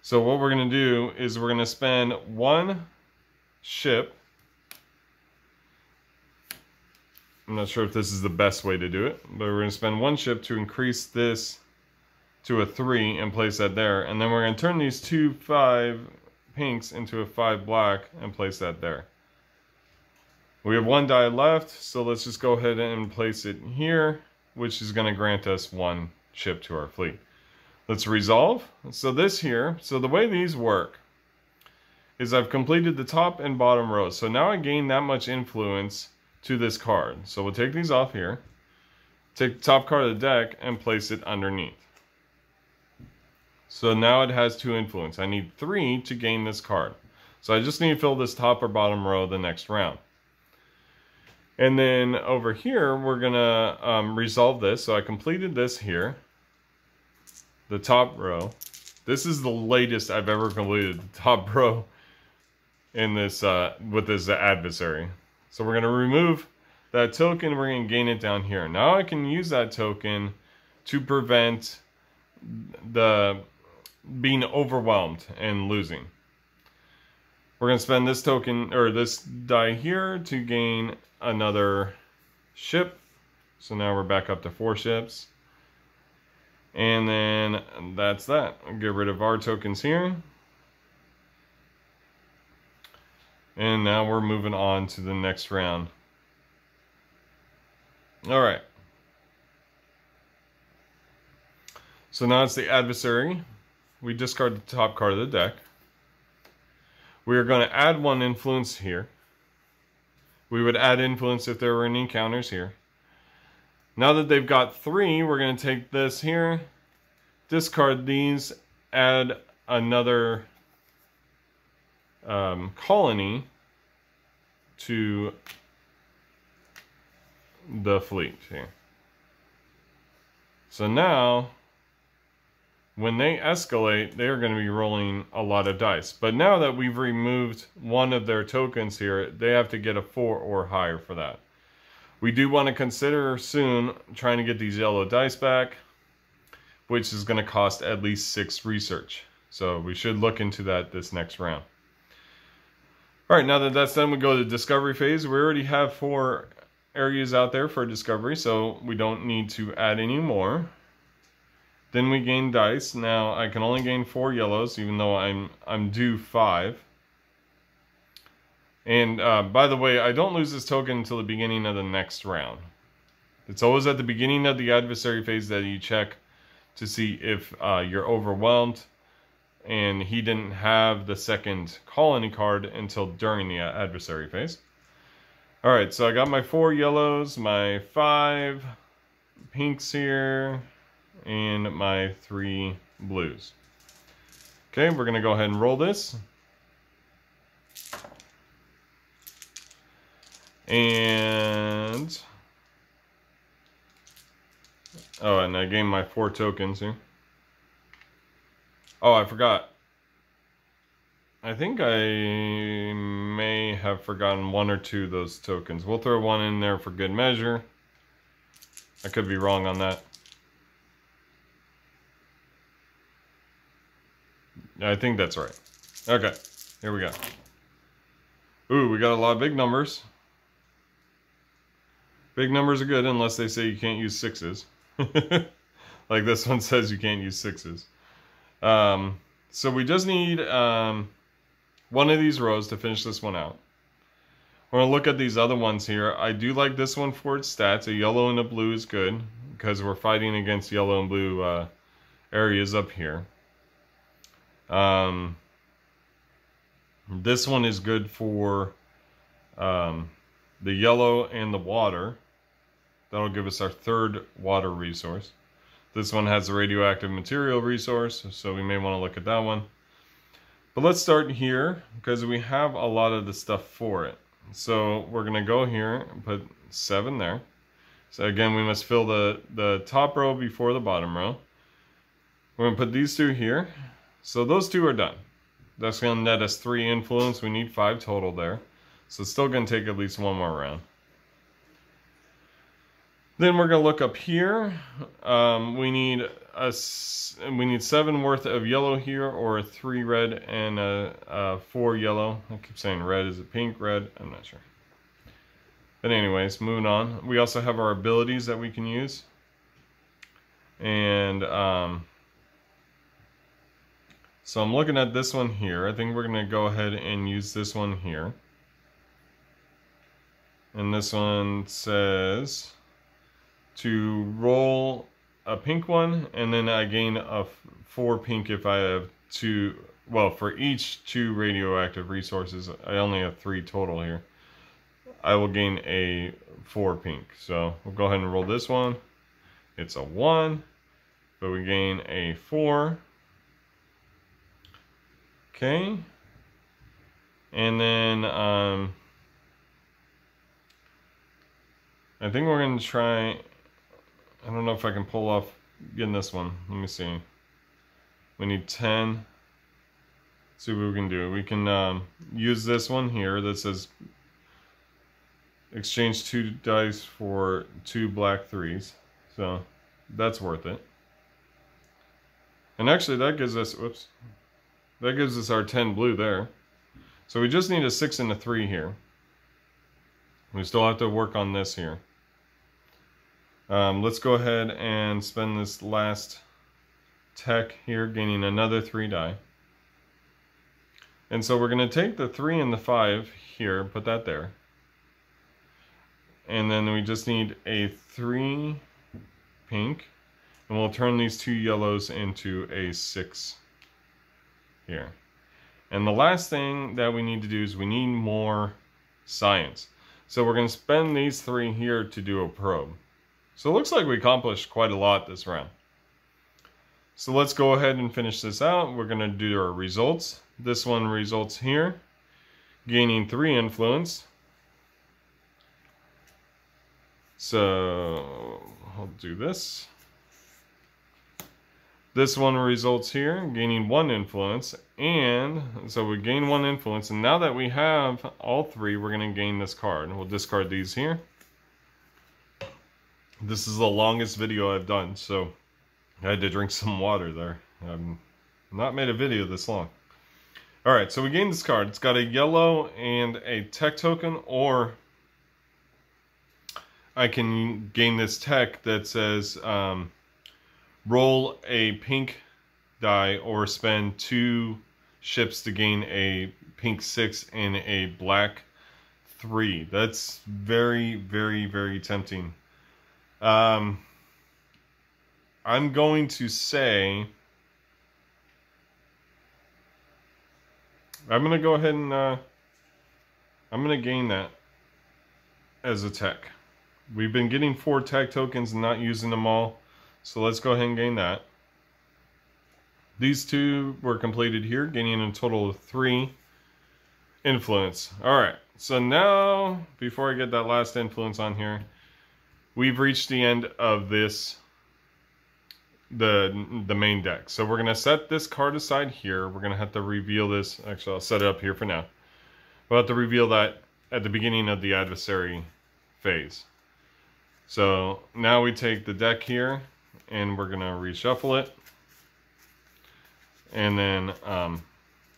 So what we're going to do is we're going to spend 1 ship. I'm not sure if this is the best way to do it, but we're going to spend 1 ship to increase this to a 3 and place that there. And then we're going to turn these 2 5 pinks into a 5 black and place that there. We have 1 die left, so let's just go ahead and place it here, which is going to grant us 1 ship to our fleet. Let's resolve. So this here, so the way these work is I've completed the top and bottom row. So now I gain that much influence to this card. So we'll take these off here, take the top card of the deck and place it underneath. So now it has 2 influence. I need 3 to gain this card. So I just need to fill this top or bottom row the next round. And then over here, we're going to resolve this. So I completed this here, the top row. This is the latest I've ever completed the top row in this, with this adversary. So we're going to remove that token. We're going to gain it down here. Now I can use that token to prevent the... being overwhelmed and losing. We're going to spend this token or this die here to gain another ship. So now we're back up to 4 ships. And then that's that. We'll get rid of our tokens here. And now we're moving on to the next round. All right. So now it's the adversary. We discard the top card of the deck. We are going to add 1 influence here. We would add influence if there were any counters here. Now that they've got 3, we're going to take this here, discard these, add another colony to the fleet here. So now... when they escalate, they're going to be rolling a lot of dice. But now that we've removed 1 of their tokens here, they have to get a 4 or higher for that. We do want to consider soon trying to get these yellow dice back, which is going to cost at least 6 research. So we should look into that this next round. All right, now that that's done, we go to the discovery phase. We already have 4 areas out there for discovery, so we don't need to add any more. Then we gain dice. Now I can only gain 4 yellows, even though I'm due 5. And by the way, I don't lose this token until the beginning of the next round. It's always at the beginning of the adversary phase that you check to see if you're overwhelmed. And he didn't have the second colony card until during the adversary phase. All right, so I got my 4 yellows, my 5 pinks here, and my 3 blues. Okay, we're going to go ahead and roll this. And... oh, and I gained my 4 tokens here. Oh, I forgot. I think I may have forgotten 1 or 2 of those tokens. We'll throw 1 in there for good measure. I could be wrong on that. I think that's right. Okay, here we go. Ooh, we got a lot of big numbers. Big numbers are good unless they say you can't use 6s. Like this one says you can't use 6s. So we just need 1 of these rows to finish this one out. We're going to look at these other ones here. I do like this one for its stats. A yellow and a blue is good because we're fighting against yellow and blue areas up here. This one is good for the yellow and the water. That'll give us our 3rd water resource. This one has a radioactive material resource, so we may want to look at that one. But let's start here because we have a lot of the stuff for it. So we're going to go here and put 7 there. So again, we must fill the top row before the bottom row. We're going to put these 2 here. So those 2 are done. That's going to net us 3 influence. We need 5 total there. So it's still going to take at least 1 more round. Then we're going to look up here. We need 7 worth of yellow here, or a 3 red and a 4 yellow. I keep saying red. Is it pink, red? I'm not sure. But anyways, moving on. We also have our abilities that we can use. And... so I'm looking at this one here. I think we're going to go ahead and use this one here. And this one says to roll a pink one, and then I gain a 4 pink if I have 2. Well, for each 2 radioactive resources, I only have 3 total here. I will gain a 4 pink. So we'll go ahead and roll this one. It's a 1, but we gain a 4. Okay, and then I think we're going to try, I don't know if I can pull off getting this one. Let me see. We need 10. Let's see what we can do. We can use this one here that says exchange 2 dice for 2 black 3s. So that's worth it. And actually that gives us, whoops. That gives us our 10 blue there. So we just need a 6 and a 3 here. We still have to work on this here. Let's go ahead and spend this last tech here, gaining another 3 die. And so we're going to take the 3 and the 5 here, put that there. And then we just need a 3 pink. And we'll turn these 2 yellows into a 6 here. And the last thing that we need to do is we need more science. So we're going to spend these 3 here to do a probe. So it looks like we accomplished quite a lot this round. So let's go ahead and finish this out. We're going to do our results. This one results here, gaining 3 influence. So I'll do this. This one results here, gaining 1 influence, and so we gain 1 influence, and now that we have all 3, we're going to gain this card. We'll discard these here. This is the longest video I've done, so I had to drink some water there. I've not made a video this long. Alright, so we gained this card. It's got a yellow and a tech token, or I can gain this tech that says... roll a pink die or spend 2 ships to gain a pink 6 and a black 3. That's very, very, very tempting. I'm going to say... I'm going to go ahead and... I'm going to gain that. as a tech. We've been getting 4 tech tokens and not using them all, so let's go ahead and gain that. These 2 were completed here, gaining a total of 3 influence. Alright, so now, before I get that last influence on here, we've reached the end of this, the main deck. So we're going to set this card aside here. We're going to have to reveal this. Actually, I'll set it up here for now. We'll have to reveal that at the beginning of the adversary phase. So now we take the deck here, and we're going to reshuffle it. And then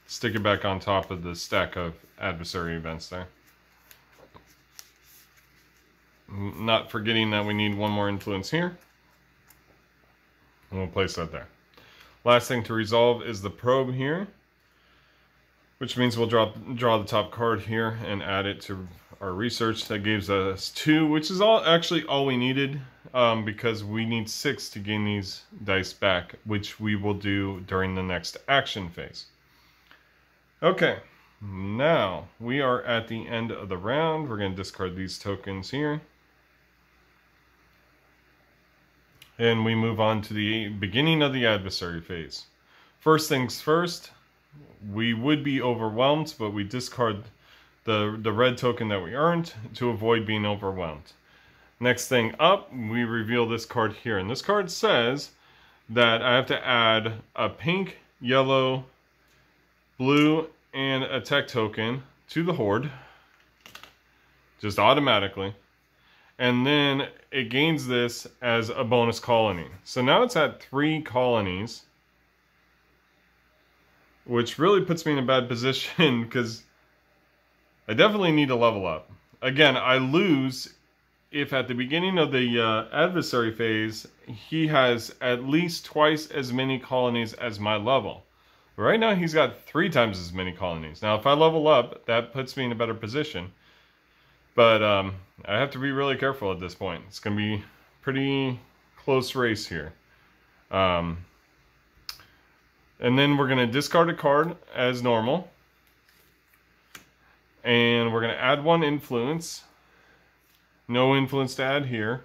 stick it back on top of the stack of adversary events there. Not forgetting that we need one more influence here. And we'll place that there. Last thing to resolve is the probe here, which means we'll draw the top card here and add it to our research. That gives us 2, which is actually all we needed, because we need 6 to gain these dice back, which we will do during the next action phase. Okay, now we are at the end of the round. We're going to discard these tokens here. And we move on to the beginning of the adversary phase. First things first, we would be overwhelmed, but we discard the red token that we earned to avoid being overwhelmed. Next thing up, we reveal this card here. And this card says that I have to add a pink, yellow, blue, and a tech token to the horde. Just automatically. And then it gains this as a bonus colony. So now it's at 3 colonies, which really puts me in a bad position because I definitely need to level up. Again, I lose if at the beginning of the adversary phase, he has at least twice as many colonies as my level. Right now, he's got 3 times as many colonies. Now, if I level up, that puts me in a better position. But I have to be really careful at this point. It's going to be a pretty close race here. And then we're going to discard a card as normal. And we're going to add 1 influence. No influence to add here.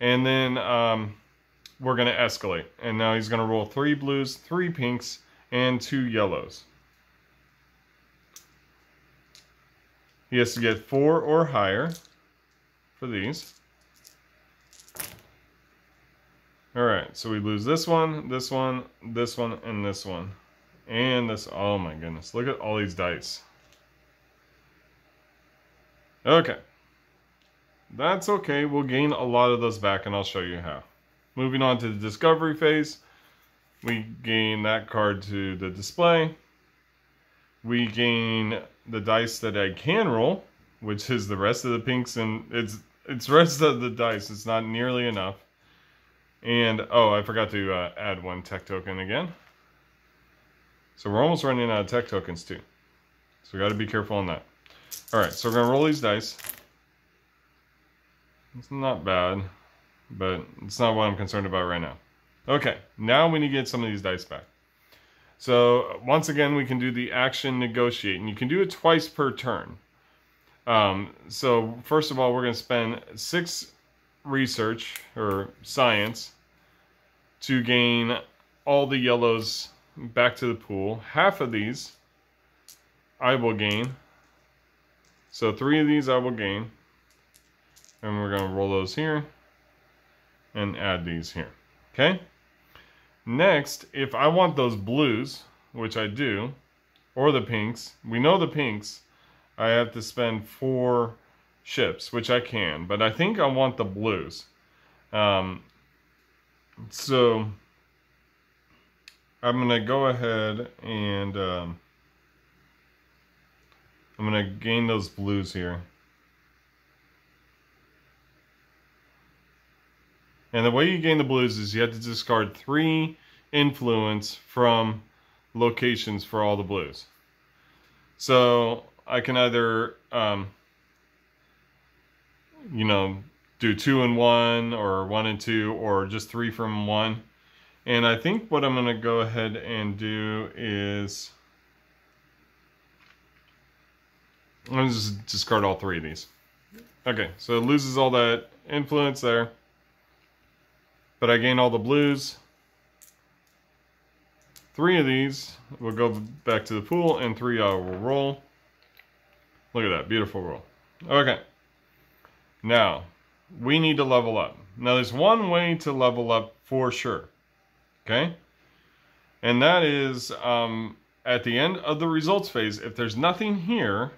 And then we're going to escalate. And now he's going to roll 3 blues, 3 pinks, and 2 yellows. He has to get 4 or higher for these. Alright, so we lose this one, this one, this one, and this one. And this, oh my goodness, look at all these dice. Okay. That's okay, we'll gain a lot of those back and I'll show you how. Moving on to the discovery phase. We gain that card to the display. We gain the dice that I can roll, which is the rest of the pinks, and it's rest of the dice. It's not nearly enough. And oh, I forgot to add 1 tech token again. So we're almost running out of tech tokens too. So we got to be careful on that. All right, so we're gonna roll these dice. It's not bad, but it's not what I'm concerned about right now. Okay, now we need to get some of these dice back. So, once again, we can do the action negotiate. And you can do it twice per turn. So, first of all, we're going to spend 6 research, or science, to gain all the yellows back to the pool. Half of these I will gain. So, 3 of these I will gain. And we're going to roll those here. And add these here. Okay? Next, if I want those blues, which I do, or the pinks, we know the pinks, I have to spend 4 ships, which I can, but I think I want the blues. So I'm going to go ahead and I'm going to gain those blues here. And the way you gain the blues is you have to discard 3 influence from locations for all the blues. So I can either, you know, do 2 and 1 or 1 and 2 or just 3 from 1. And I think what I'm going to go ahead and do is I'm going to just discard all 3 of these. Okay, so it loses all that influence there. But I gain all the blues. 3 of these will go back to the pool, and 3 I will roll. Look at that, beautiful roll. Okay. Now, we need to level up. Now, there's one way to level up for sure. Okay? And that is at the end of the results phase, if there's nothing here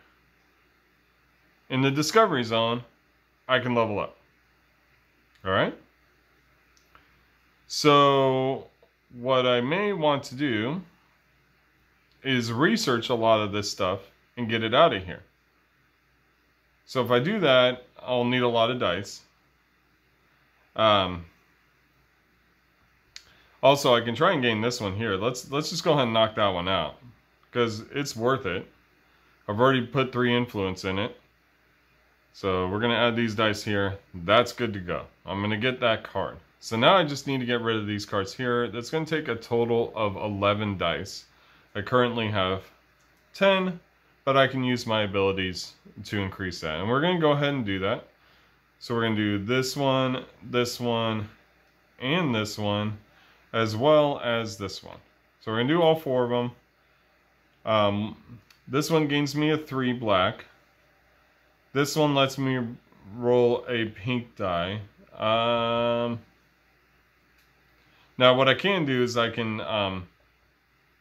in the discovery zone, I can level up. Alright? So, what I may want to do is research a lot of this stuff and get it out of here. So if I do that, I'll need a lot of dice. Also, I can try and gain this one here. Let's just go ahead and knock that one out, because it's worth it. I've already put 3 influence in it. So we're going to add these dice here. That's good to go. I'm going to get that card. So now I just need to get rid of these cards here. That's going to take a total of 11 dice. I currently have 10, but I can use my abilities to increase that. And we're going to go ahead and do that. So we're going to do this one, and this one, as well as this one. So we're going to do all 4 of them. This one gains me a 3 black. This one lets me roll a pink die. Now what I can do is I can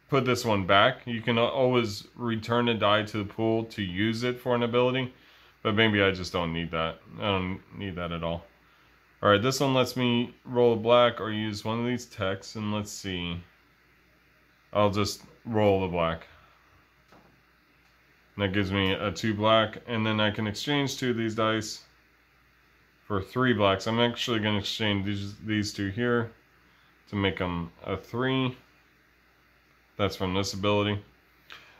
put this one back. You can always return a die to the pool to use it for an ability, but maybe I just don't need that. I don't need that at all. Alright, this one lets me roll a black or use one of these techs, and let's see. I'll just roll the black. And that gives me a 2 black, and then I can exchange 2 of these dice for 3 blacks. I'm actually going to exchange these 2 here to make them a 3. That's from this ability.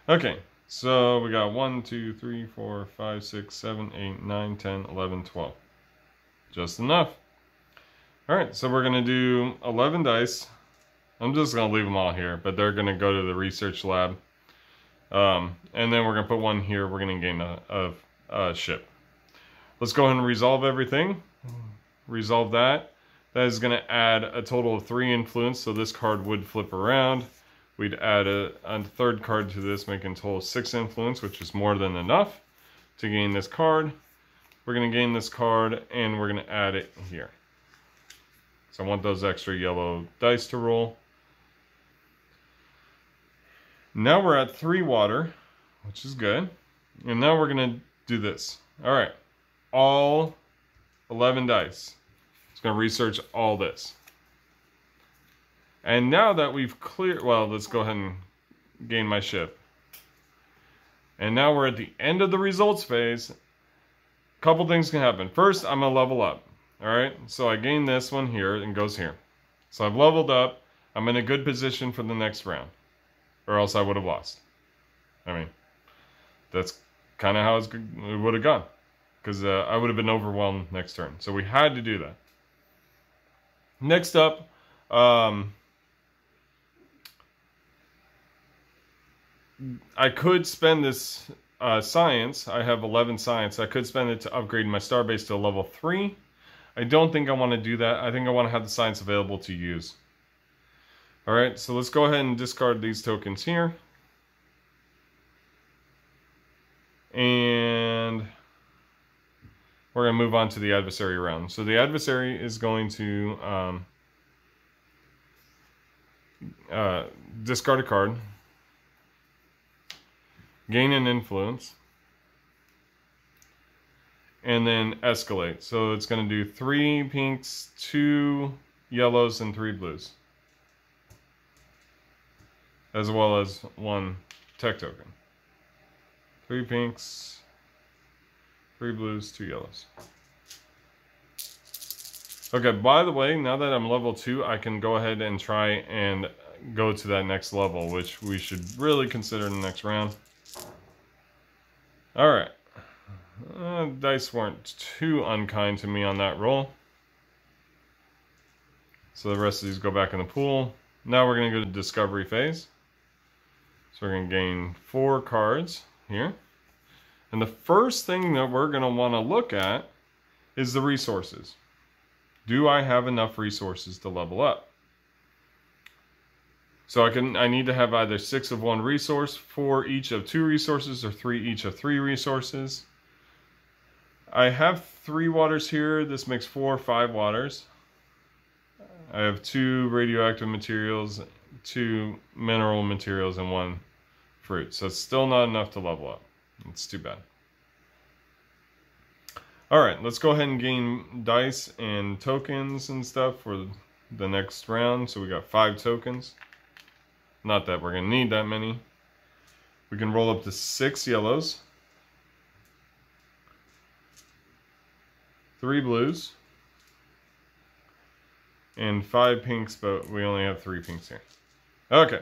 Okay, so we got 1, 2, 3, 4, 5, 6, 7, 8, 9, 10, 11, 12. Just enough. Alright, so we're going to do 11 dice. I'm just going to leave them all here, but they're going to go to the research lab. And then we're going to put one here. We're going to gain a ship. Let's go ahead and resolve everything. Resolve that. That is going to add a total of 3 influence. So this card would flip around. We'd add a 3rd card to this, making total of 6 influence, which is more than enough to gain this card. We're going to gain this card, and we're going to add it here. So I want those extra yellow dice to roll. Now we're at 3 water, which is good. And now we're going to do this. Alright. All 11 dice. It's going to research all this. And now that we've cleared... Well, let's go ahead and gain my ship. And now we're at the end of the results phase. A couple things can happen. First, I'm going to level up. Alright? So I gain this one here and goes here. So I've leveled up. I'm in a good position for the next round. Or else I would have lost. I mean, that's kind of how it would have gone. Because I would have been overwhelmed next turn. So we had to do that. Next up, I could spend this science. I have 11 science. I could spend it to upgrade my starbase to level 3. I don't think I want to do that. I think I want to have the science available to use. Alright, so let's go ahead and discard these tokens here. And we're going to move on to the adversary round. So the adversary is going to discard a card. Gain an influence. And then escalate. So it's going to do 3 pinks, 2 yellows, and 3 blues. As well as 1 tech token. 3 pinks, 3 blues, 2 yellows. Okay, by the way, now that I'm level 2, I can go ahead and try and go to that next level, which we should really consider in the next round. Alright. Dice weren't too unkind to me on that roll. So the rest of these go back in the pool. Now we're going to go to discovery phase. So we're going to gain 4 cards here. And the first thing that we're going to want to look at is the resources. Do I have enough resources to level up? So I need to have either 6 of one resource, 4 each of 2 resources, or 3 each of 3 resources. I have 3 waters here. This makes 4 or 5 waters. I have 2 radioactive materials, 2 mineral materials, and 1 fruit. So it's still not enough to level up. It's too bad. Alright, let's go ahead and gain dice and tokens and stuff for the next round. So we got 5 tokens. Not that we're going to need that many. We can roll up to 6 yellows, 3 blues, and 5 pinks, but we only have 3 pinks here. Okay.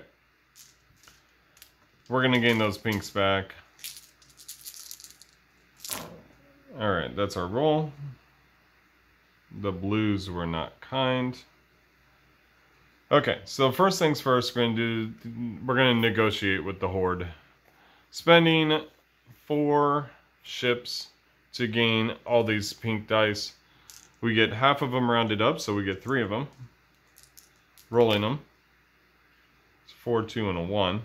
We're going to gain those pinks back. Alright, that's our roll. The blues were not kind. Okay, so first things first, we're going to negotiate with the Horde. Spending 4 ships to gain all these pink dice. We get half of them rounded up, so we get 3 of them. Rolling them. It's 4, 2, and a 1.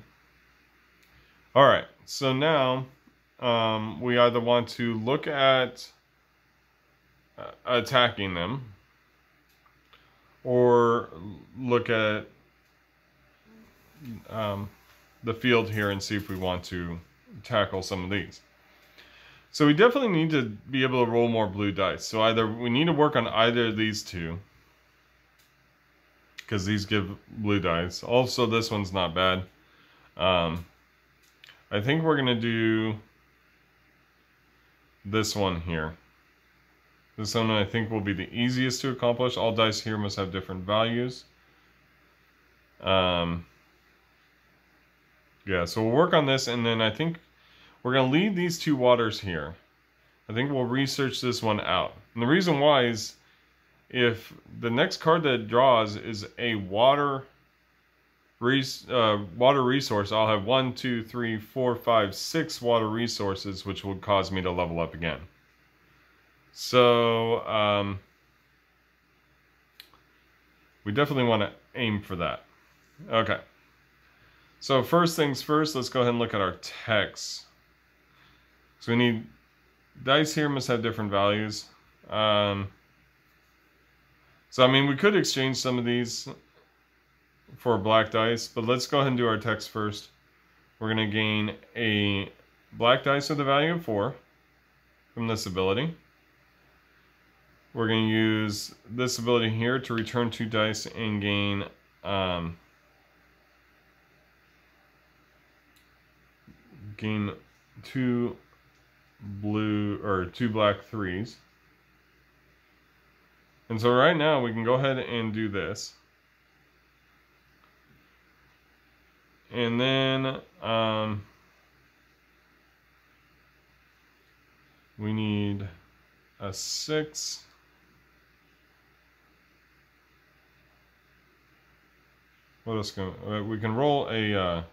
Alright, so now we either want to look at attacking them, or look at the field here and see if we want to tackle some of these. So we definitely need to be able to roll more blue dice. So either we need to work on either of these two, because these give blue dice. Also, this one's not bad. I think we're going to do this one here. This one I think will be the easiest to accomplish. All dice here must have different values. Yeah, so we'll work on this, and then I think we're going to leave these 2 waters here. I think we'll research this one out. And the reason why is if the next card that draws is a water resource, I'll have 1, 2, 3, 4, 5, 6 water resources, which would cause me to level up again. So, we definitely want to aim for that. Okay. So first things first, let's go ahead and look at our text. So we need, dice here must have different values. So I mean, we could exchange some of these for black dice, but let's go ahead and do our text first. We're going to gain a black dice with a value of 4 from this ability. We're going to use this ability here to return 2 dice and gain gain 2 blue or 2 black 3s. And so right now we can go ahead and do this. And then we need a 6. What else can we can roll a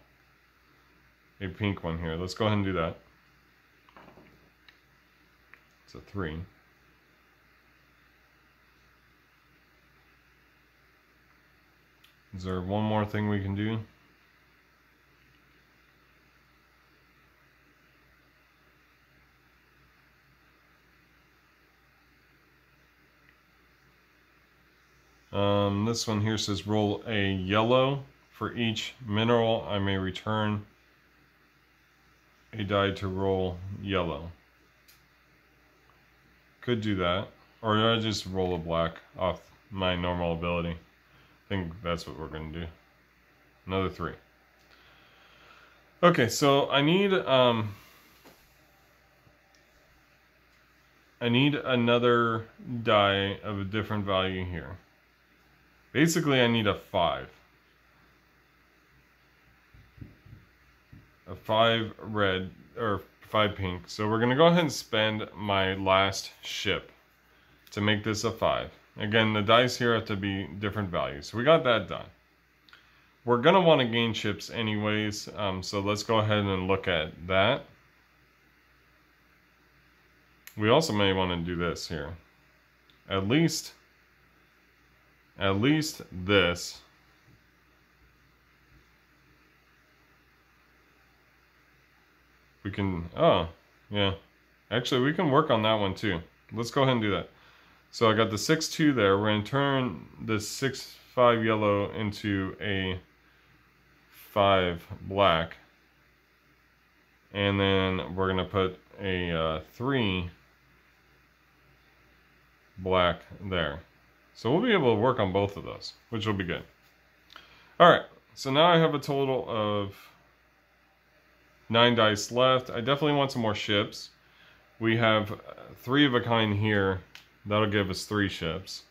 pink one here. Let's go ahead and do that. It's a 3. Is there one more thing we can do? This one here says roll a yellow. For each mineral, I may return a die to roll yellow. Could do that. Or I just roll a black off my normal ability. I think that's what we're going to do. Another 3. Okay, so I need another die of a different value here. Basically, I need a 5. A 5 red, or 5 pink. So we're going to go ahead and spend my last ship to make this a 5. Again, the dice here have to be different values. So we got that done. We're going to want to gain ships anyways. So let's go ahead and look at that. We also may want to do this here. At least this. We can, oh, yeah. Actually, we can work on that one too. Let's go ahead and do that. So I got the 6-2 there. We're going to turn the 6-5 yellow into a 5 black. And then we're going to put a 3 black there. So we'll be able to work on both of those, which will be good. All right, so now I have a total of 9 dice left. I definitely want some more ships. We have 3 of a kind here. That'll give us 3 ships.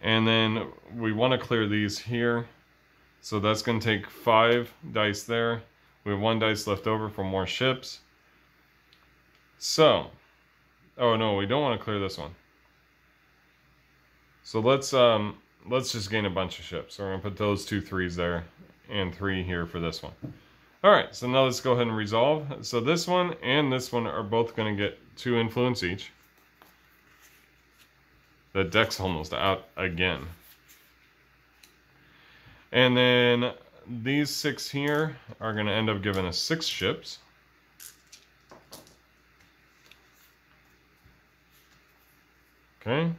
And then we want to clear these here. So that's going to take 5 dice there. We have 1 dice left over for more ships. So, oh no, we don't want to clear this one. So let's just gain a bunch of ships. So we're going to put those 2 3s there and 3 here for this one. All right, so now let's go ahead and resolve. So this one and this one are both going to get 2 influence each. The deck's almost out again. And then these 6 here are going to end up giving us 6 ships. Okay.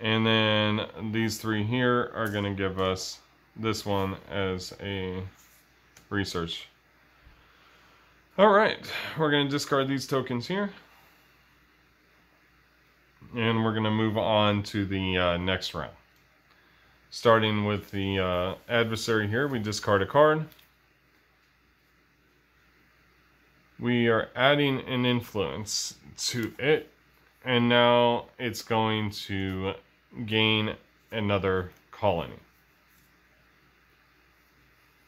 And then these 3 here are going to give us this one as a research. All right, we're going to discard these tokens here. And we're going to move on to the next round. Starting with the adversary here, we discard a card. We are adding an influence to it. And now it's going to gain another colony.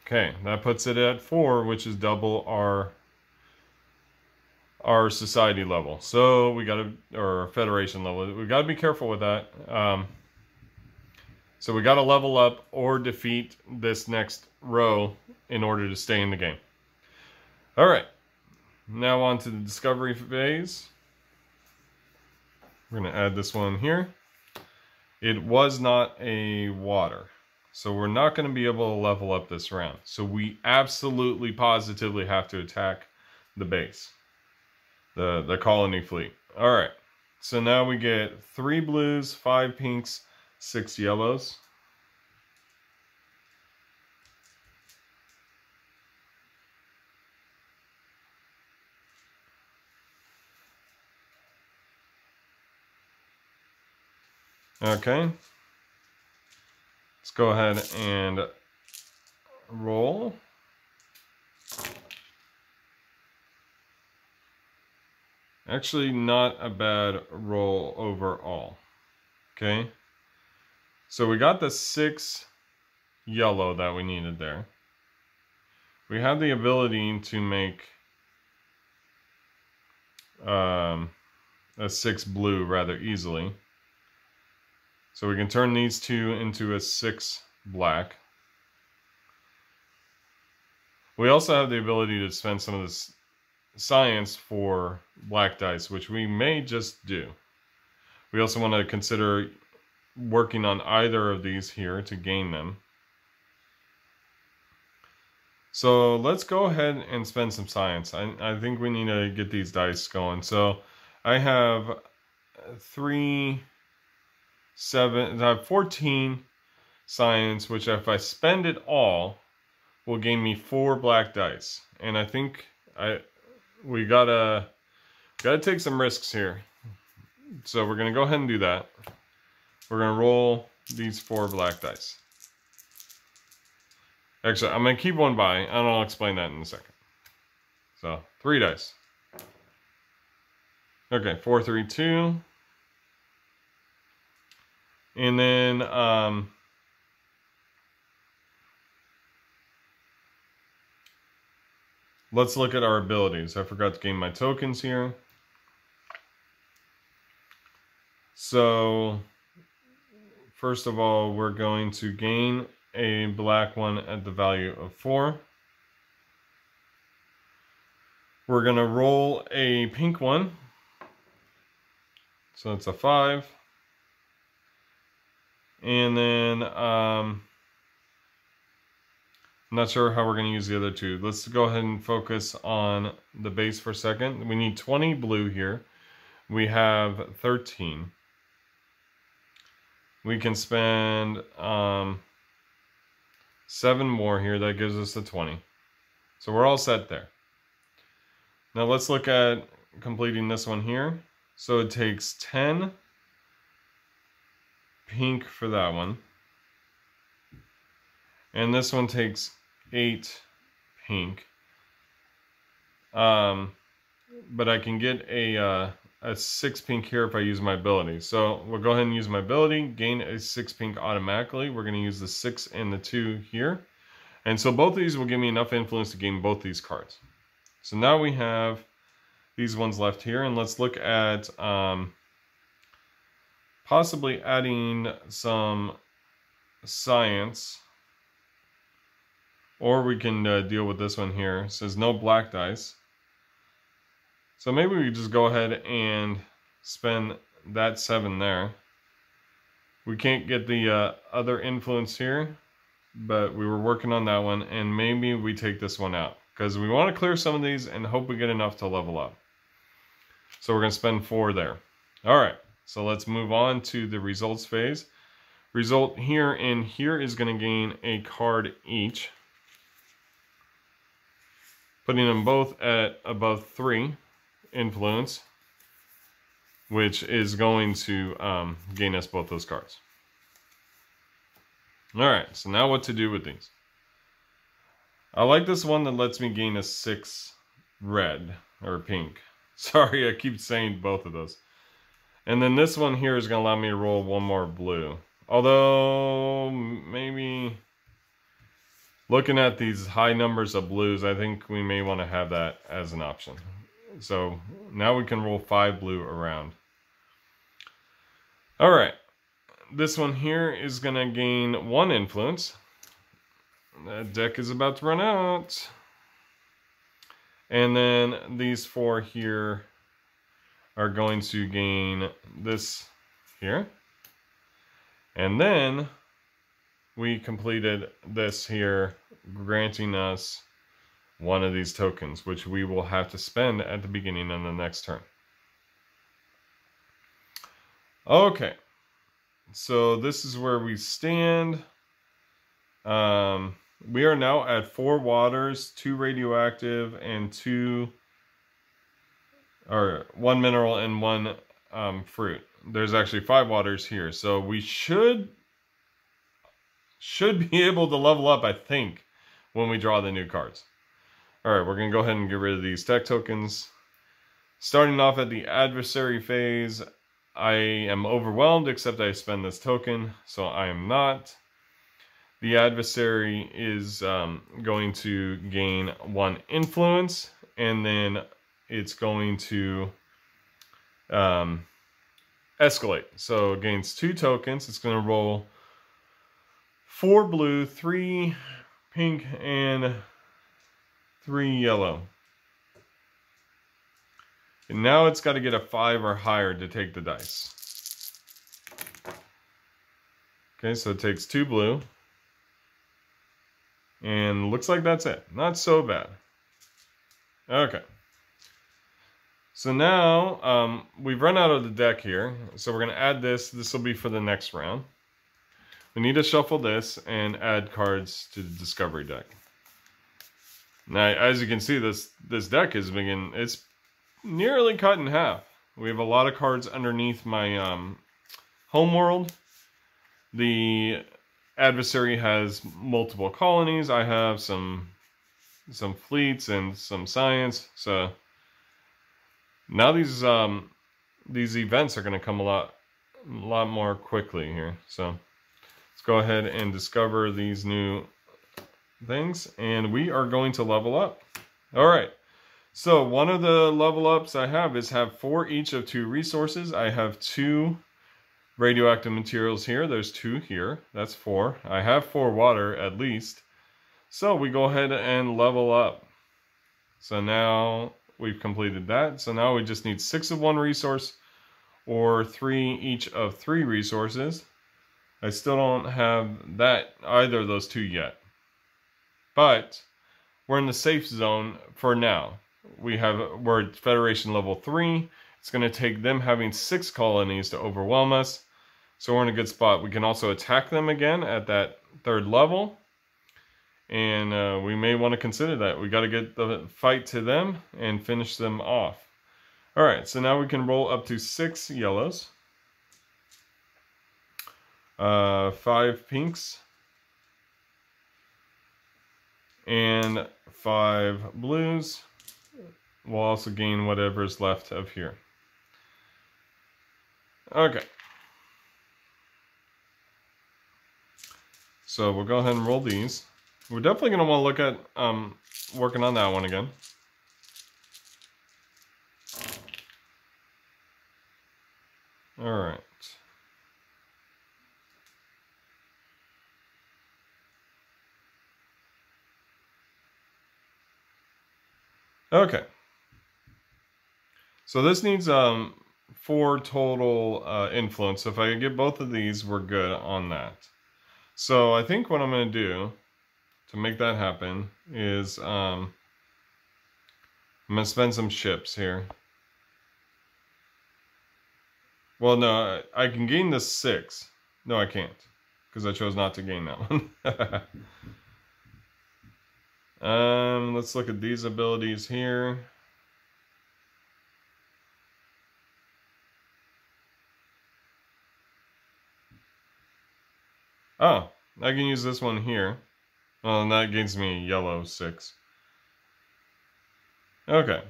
Okay, that puts it at 4, which is double our society level. So we gotta, or federation level, we gotta be careful with that. So we gotta level up or defeat this next row in order to stay in the game. All right, now on to the discovery phase. We're gonna add this one here. It was not a water. So we're not gonna be able to level up this round. So we absolutely positively have to attack the base. The colony fleet. All right, so now we get 3 blues, 5 pinks, 6 yellows. Okay, let's go ahead and roll. Actually, not a bad roll overall. Okay. So we got the 6 yellow that we needed there. We have the ability to make a 6 blue rather easily. So we can turn these 2 into a 6 black. We also have the ability to spend some of this science for black dice, which we may just do. We also want to consider working on either of these here to gain them. So let's go ahead and spend some science. I think we need to get these dice going. So I have 14 science, which if I spend it all will gain me 4 black dice. And I think we gotta take some risks here. So we're gonna go ahead and do that. We're gonna roll these 4 black dice. Actually, I'm gonna keep one by, and I'll explain that in a second. So 3 dice. Okay, 4, 3, 2. And then let's look at our abilities. I forgot to gain my tokens here. So, first of all, we're going to gain a black one at the value of 4. We're going to roll a pink one So it's a 5. And then, I'm not sure how we're going to use the other two. Let's go ahead and focus on the base for a second. We need 20 blue here. We have 13. We can spend 7 more here. That gives us the 20. So we're all set there. Now let's look at completing this one here. So it takes 10 pink for that one. And this one takes 8 pink. But I can get a 6 pink here if I use my ability. So we'll go ahead and use my ability, gain a 6 pink automatically. We're going to use the 6 and the 2 here. And so both of these will give me enough influence to gain both these cards. So now we have these ones left here. And let's look at possibly adding some science. Or we can deal with this one here. It says no black dice. So maybe we just go ahead and spend that 7 there. We can't get the other influence here, but we were working on that one. And maybe we take this one out because we want to clear some of these and hope we get enough to level up. So we're going to spend 4 there. All right, so let's move on to the results phase. Result here and here is going to gain a card each. Putting them both at above 3 influence, which is going to gain us both those cards. All right, so now what to do with these. I like this one that lets me gain a 6 red or pink. Sorry, I keep saying both of those. And then this one here is going to allow me to roll 1 more blue. Although, maybe... looking at these high numbers of blues, I think we may want to have that as an option. So now we can roll 5 blue around. All right. This one here is going to gain 1 influence. That deck is about to run out. And then these 4 here are going to gain this here. And then we completed this here, granting us 1 of these tokens, which we will have to spend at the beginning of the next turn. Okay, so this is where we stand. We are now at 4 waters, 2 radioactive, and 1 mineral and 1 fruit. There's actually 5 waters here, so we should be able to level up, I think, when we draw the new cards. All right, we're going to go ahead and get rid of these tech tokens. Starting off at the adversary phase, I am overwhelmed, except I spend this token, so I am not. The adversary is going to gain 1 influence, and then it's going to escalate. So it gains 2 tokens. It's going to roll 4 blue, 3 pink, and 3 yellow. And now it's got to get a 5 or higher to take the dice. Okay, so it takes 2 blue. And looks like that's it. Not so bad. Okay. So now we've run out of the deck here. So we're going to add this. This will be for the next round. We need to shuffle this and add cards to the discovery deck. Now, as you can see, this deck is big and it's nearly cut in half. We have a lot of cards underneath my homeworld. The adversary has multiple colonies. I have some fleets and some science. So now these events are going to come a lot more quickly here. So let's go ahead and discover these new things, and we are going to level up. All right, so one of the level ups I have is have 4 each of 2 resources. I have 2 radioactive materials here. There's 2 here. That's 4. I have 4 water at least. So we go ahead and level up. So now we've completed that. So now we just need 6 of 1 resource or each of three resources. I still don't have that, either of those two yet. But we're in the safe zone for now. We're at Federation level 3. It's going to take them having 6 colonies to overwhelm us. So we're in a good spot. We can also attack them again at that 3rd level. And we may want to consider that. We got to get the fight to them and finish them off. Alright, so now we can roll up to 6 yellows. 5 pinks. And 5 blues. We'll also gain whatever's left of here. Okay. So we'll go ahead and roll these. We're definitely going to want to look at working on that one again. All right. Okay. So this needs 4 total influence. So if I get both of these, we're good on that. So I think what I'm going to do to make that happen is I'm going to spend some ships here. Well, no, I can gain the 6. No, I can't, because I chose not to gain that one. Let's look at these abilities here. Oh, I can use this one here. Well, and that gains me yellow 6. Okay.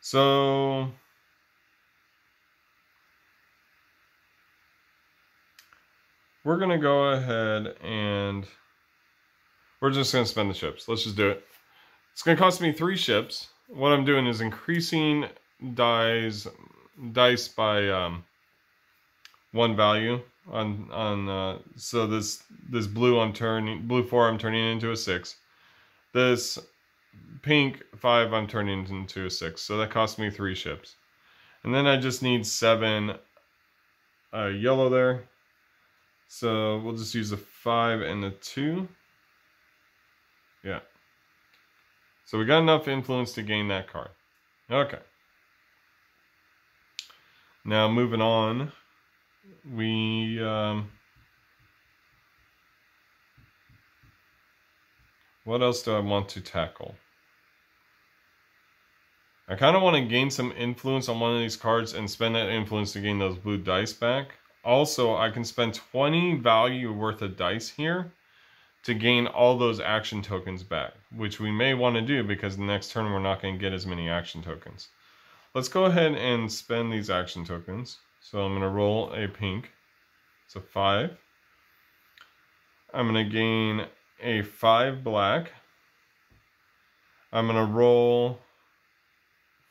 So we're going to go ahead and we're just going to spend the ships. Let's just do it. It's going to cost me 3 ships. What I'm doing is increasing dice by 1 value. So this blue blue 4 I'm turning into a 6. This pink 5 I'm turning into a 6. So that cost me 3 ships. And then I just need 7 yellow there. So we'll just use the 5 and the 2. Yeah. So we got enough influence to gain that card. Okay. Now moving on. We what else do I want to tackle? I kind of want to gain some influence on one of these cards and spend that influence to gain those blue dice back. Also, I can spend 20 value worth of dice here to gain all those action tokens back, which we may want to do because the next turn we're not going to get as many action tokens. Let's go ahead and spend these action tokens. So I'm going to roll a pink. It's a 5. I'm going to gain a 5 black. I'm going to roll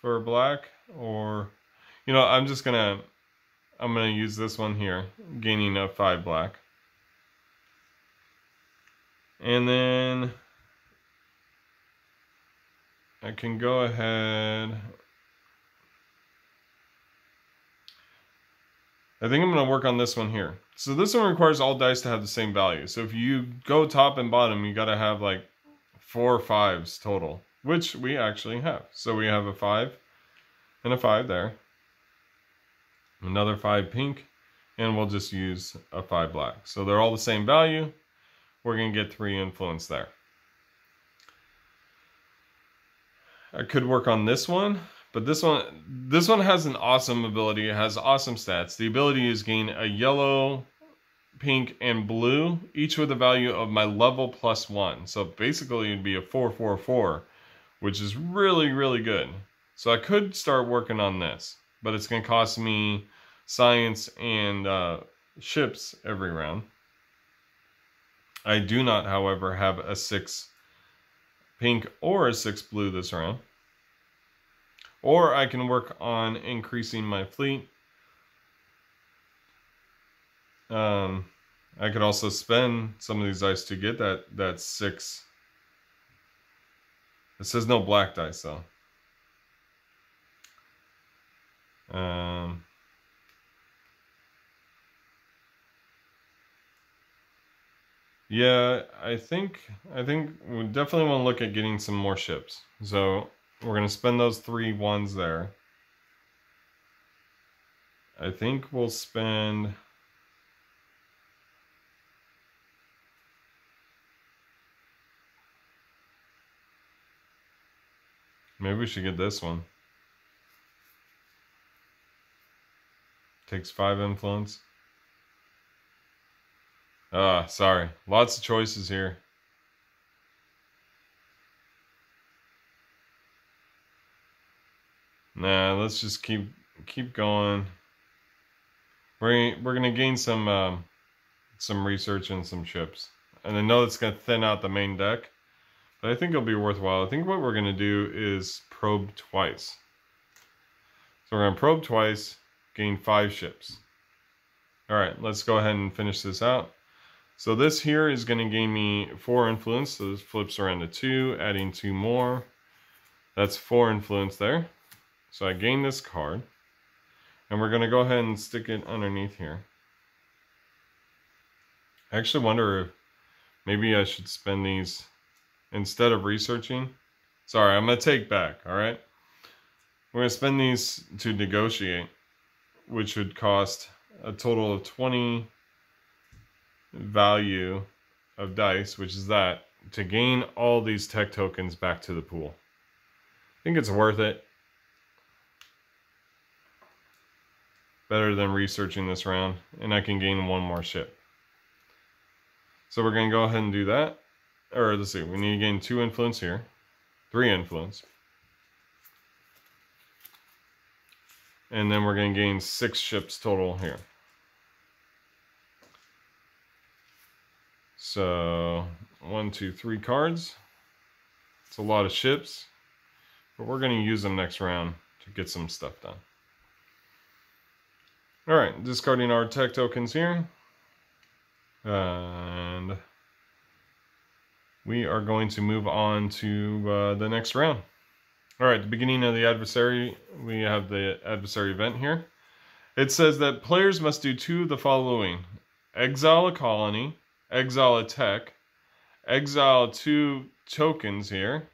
for black, or, you know, I'm going to use this one here, gaining a 5 black. And then I can go ahead. I think I'm going to work on this one here. So this one requires all dice to have the same value. So if you go top and bottom, you got to have like 4 5s total, which we actually have. So we have a 5 and a 5 there. Another 5 pink, and we'll just use a 5 black. So they're all the same value. We're going to get 3 influence there. I could work on this one. But this one has an awesome ability. It has awesome stats. The ability is gain a yellow, pink, and blue, each with a value of my level +1. So basically it'd be a 4/4/4, which is really, really good. So I could start working on this, but it's going to cost me science and ships every round. I do not, however, have a 6 pink or a 6 blue this round. Or I can work on increasing my fleet. I could also spend some of these dice to get that 6. It says no black dice though. Yeah, I think we definitely want to look at getting some more ships. So we're going to spend those 3 ones there. I think we'll spend... Maybe we should get this one. Takes 5 influence. Ah, sorry. Lots of choices here. Nah, let's just keep going. We're gonna gain some research and some ships, and I know it's gonna thin out the main deck, but I think it'll be worthwhile. I think what we're gonna do is probe twice. So we're gonna probe twice, gain 5 ships. All right, let's go ahead and finish this out. So this here is going to gain me 4 influence. So this flips around to 2, adding 2 more. That's 4 influence there. So I gain this card. And we're going to go ahead and stick it underneath here. I actually wonder if maybe I should spend these instead of researching. Sorry, I'm going to take back, all right? We're going to spend these to negotiate, which would cost a total of 20... value of dice, which is that, to gain all these tech tokens back to the pool. I think it's worth it. Better than researching this round, and I can gain 1 more ship. So we're going to go ahead and do that. Or let's see, we need to gain 2 influence here, 3 influence. And then we're going to gain 6 ships total here. So 1, 2, 3 cards. It's a lot of ships, but we're going to use them next round to get some stuff done. All right, discarding our tech tokens here, and we are going to move on to the next round. All right, the beginning of the adversary, we have the adversary event here. It says that players must do 2 of the following: exile a colony, exile a tech, exile 2 tokens here,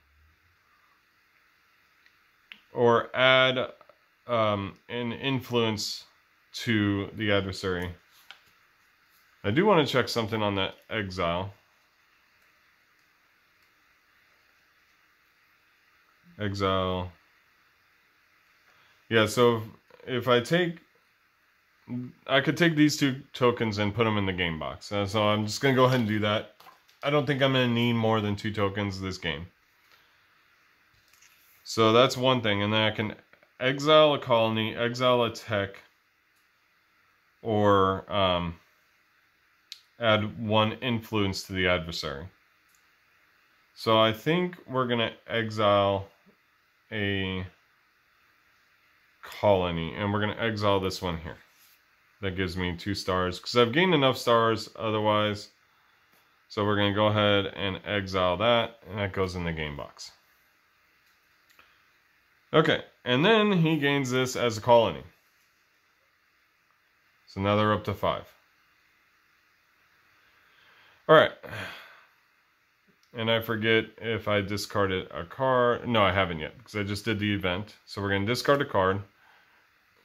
or add an influence to the adversary. I do want to check something on that exile. Exile. Yeah, so if I take... I could take these 2 tokens and put them in the game box. So I'm just going to go ahead and do that. I don't think I'm going to need more than 2 tokens this game. So that's one thing. And then I can exile a colony, exile a tech, or add 1 influence to the adversary. So I think we're going to exile a colony, and we're going to exile this one here. That gives me 2 stars, because I've gained enough stars otherwise. So we're going to go ahead and exile that, and that goes in the game box. Okay, and then he gains this as a colony. So now they're up to 5. All right. And I forget if I discarded a card. No, I haven't yet, because I just did the event. So we're going to discard a card.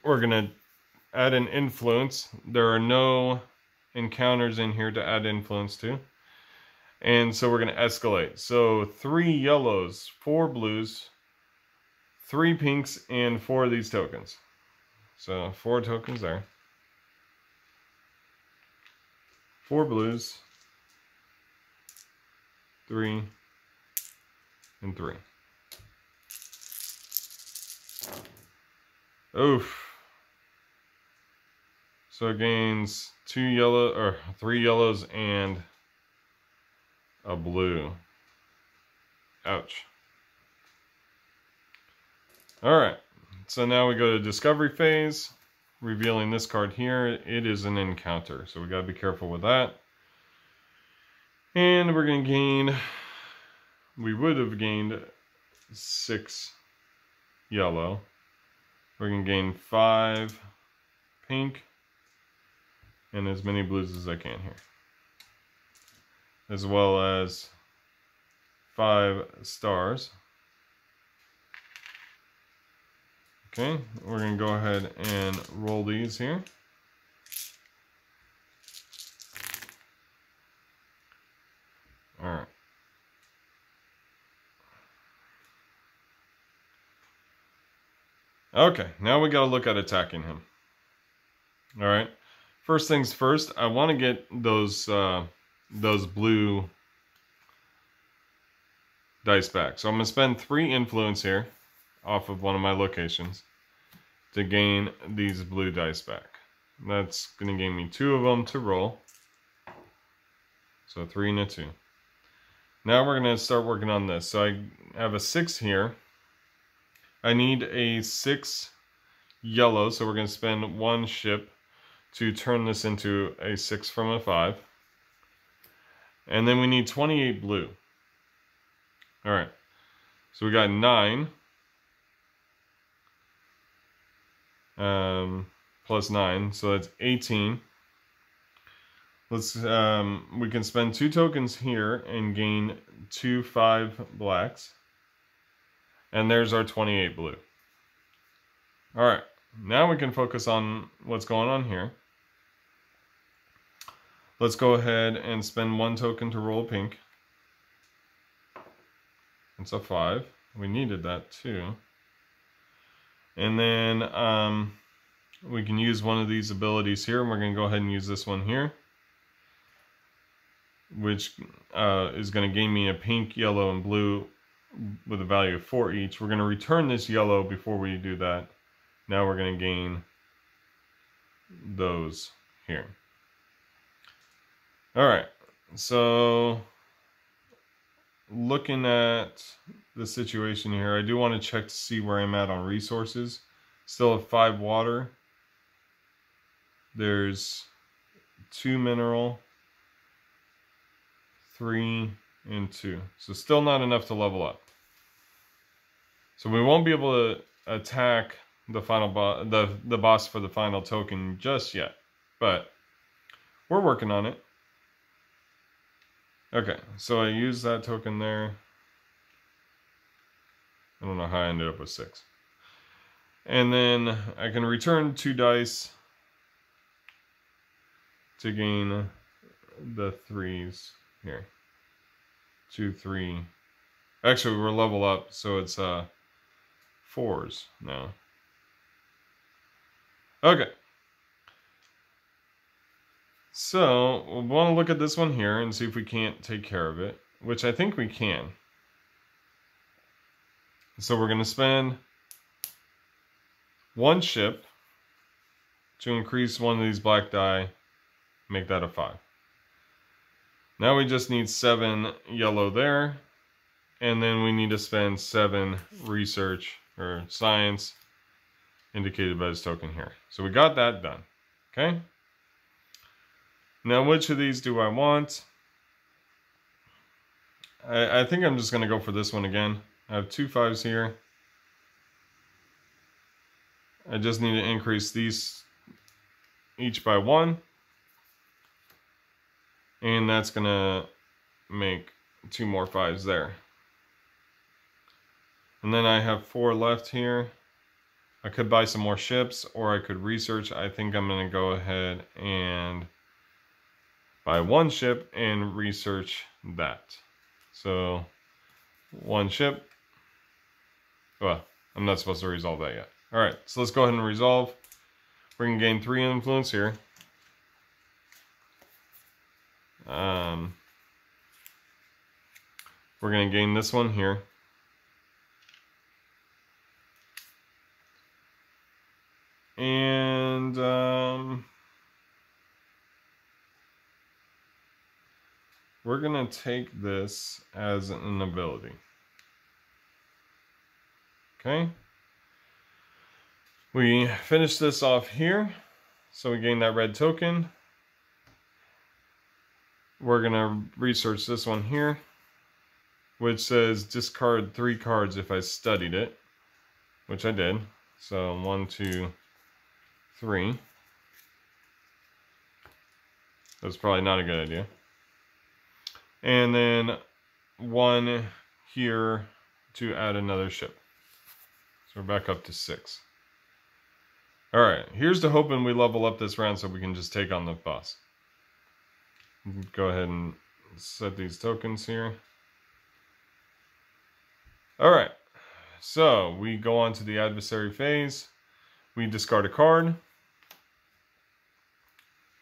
We're going to add an influence. There are no encounters in here to add influence to. And so we're going to escalate. So 3 yellows, 4 blues, 3 pinks, and 4 of these tokens. So 4 tokens there. 4 blues, 3, and 3. Oof. So it gains 3 yellows and a blue. Ouch. All right. So now we go to discovery phase, revealing this card here. It is an encounter, so we got to be careful with that. And we're going to gain, we would have gained 6 yellow. We can gain 5 pink and as many blues as I can here, as well as 5 stars. Okay, we're going to go ahead and roll these here. All right. Okay, now we got to look at attacking him. All right. First things first, I want to get those blue dice back. So I'm going to spend 3 influence here off of one of my locations to gain these blue dice back. That's going to gain me 2 of them to roll. So 3 and a 2. Now we're going to start working on this. So I have a 6 here. I need a 6 yellow, so we're going to spend 1 ship to turn this into a 6 from a 5. And then we need 28 blue. Alright, so we got 9. Plus 9, so that's 18. Let's we can spend 2 tokens here and gain 2 5 blacks, and there's our 28 blue. All right, now we can focus on what's going on here. Let's go ahead and spend 1 token to roll pink. It's a 5. We needed that too. And then we can use one of these abilities here, and we're going to go ahead and use this one here, which is going to gain me a pink, yellow, and blue with a value of 4 each. We're going to return this yellow before we do that. Now we're going to gain those here. All right, so looking at the situation here, I do want to check to see where I'm at on resources. Still have 5 water. There's 2 mineral, 3 and 2. So still not enough to level up. So we won't be able to attack the final boss, the boss for the final token just yet, but we're working on it. Okay, so I used that token there. I don't know how I ended up with 6. And then I can return 2 dice to gain the 3s here. 2, 3. Actually, we're level up, so it's 4s now. Okay. So we'll want to look at this one here and see if we can't take care of it, which I think we can. So we're going to spend 1 ship to increase 1 of these black die, make that a 5. Now we just need 7 yellow there, and then we need to spend 7 research or science indicated by this token here. So we got that done. Okay. Now, which of these do I want? I think I'm just going to go for this one again. I have 2 5s here. I just need to increase these each by 1. And that's going to make 2 more 5s there. And then I have 4 left here. I could buy some more ships, or I could research. I think I'm going to go ahead and buy 1 ship and research that. So 1 ship. Well, I'm not supposed to resolve that yet. All right, so let's go ahead and resolve. We're going to gain 3 influence here. We're going to gain this one here. And we're going to take this as an ability. Okay. We finish this off here. So we gain that red token. We're going to research this one here, which says discard 3 cards if I studied it, which I did. So 1, 2, 3. That's probably not a good idea. And then one here to add another ship. So we're back up to 6. All right, here's to hoping we level up this round so we can just take on the boss. Go ahead and set these tokens here. All right, so we go on to the adversary phase. We discard a card.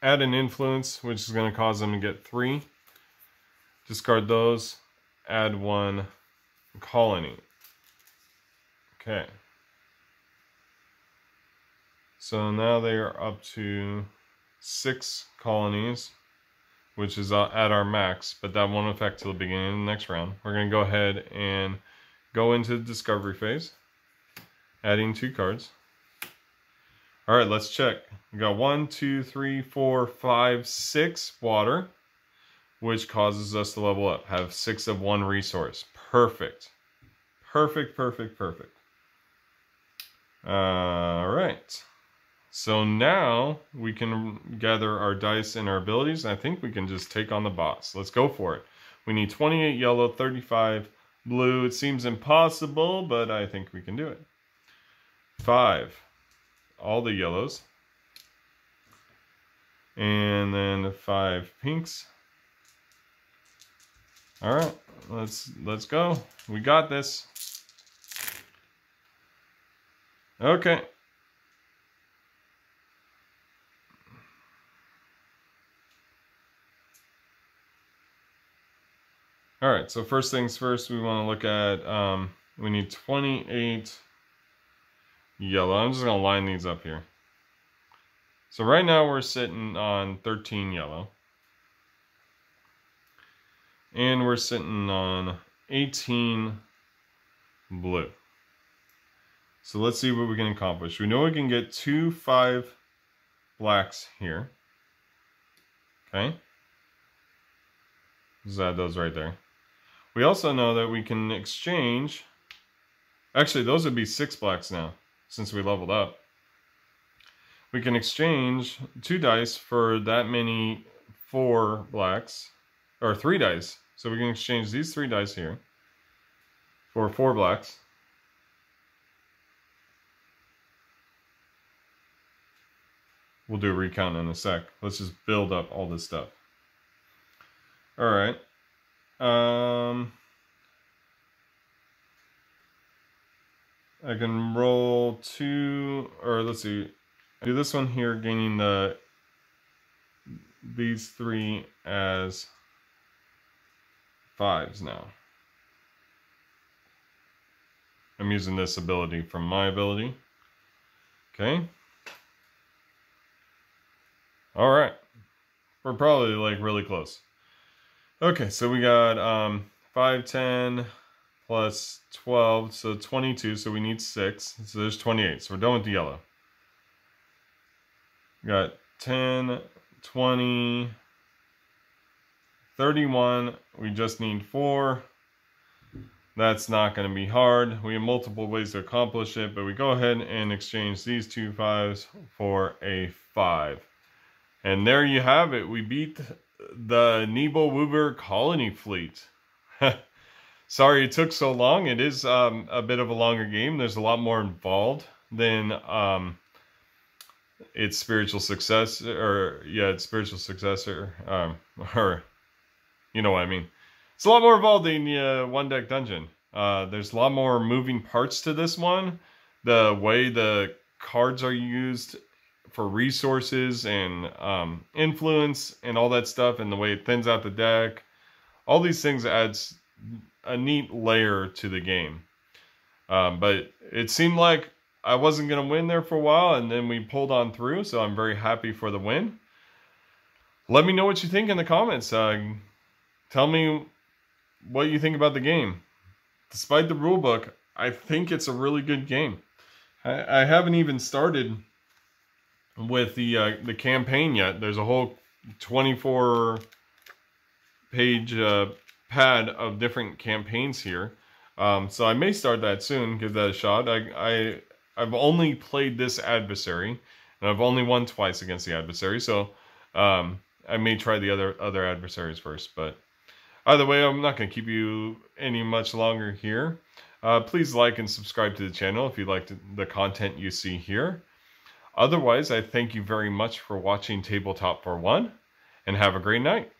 Add an influence, which is going to cause them to get 3. Discard those. Add 1 colony. Okay. So now they are up to 6 colonies, which is at our max, but that won't affect till the beginning of the next round. We're going to go ahead and go into the discovery phase, adding 2 cards. All right, let's check. We got 1, 2, 3, 4, 5, 6 water, which causes us to level up. Have 6 of 1 resource. Perfect. Perfect, perfect, perfect. All right. So now we can gather our dice and our abilities. I think we can just take on the boss. Let's go for it. We need 28 yellow, 35 blue. It seems impossible, but I think we can do it. 5. All the yellows. And then 5 pinks. All right, let's go. We got this. Okay. All right, so first things first, we want to look at, we need 28 yellow. I'm just going to line these up here. So right now we're sitting on 13 yellow. And we're sitting on 18 blue. So let's see what we can accomplish. We know we can get 2 5 blacks here. Okay. Just add those right there. We also know that we can exchange. Actually, those would be 6 blacks now, since we leveled up. We can exchange 2 dice for that many 4 blacks, or 3 dice. So we can exchange these 3 dice here for 4 blacks. We'll do a recount in a sec. Let's just build up all this stuff. All right. I can roll 2, or let's see, I do this one here, gaining these 3 as 5s now. I'm using this ability from my ability. Okay. All right. We're probably like really close. Okay, so we got 5, 10, plus 12, so 22, so we need 6, so there's 28, so we're done with the yellow. We got 10, 20, 31, we just need 4. That's not going to be hard. We have multiple ways to accomplish it, but we go ahead and exchange these 2 5s for a 5. And there you have it, we beat the Neeble-Woober colony fleet. Sorry it took so long. It is a bit of a longer game. There's a lot more involved than its spiritual successor, or yeah, its spiritual successor, or you know what I mean. It's a lot more involved than One Deck Dungeon. There's a lot more moving parts to this one. The way the cards are used for resources and influence and all that stuff, and the way it thins out the deck, all these things adds a neat layer to the game. But it seemed like I wasn't going to win there for a while, and then we pulled on through, so I'm very happy for the win. Let me know what you think in the comments. Tell me what you think about the game. Despite the rulebook, I think it's a really good game. I haven't even started with the campaign yet. There's a whole 24-page pad of different campaigns here, so I may start that soon. Give that a shot. I I've only played this adversary, and I've only won twice against the adversary, so I may try the other adversaries first, but either way, I'm not going to keep you any much longer here. Please like and subscribe to the channel if you liked the content you see here. Otherwise, I thank you very much for watching Tabletop for One, and have a great night.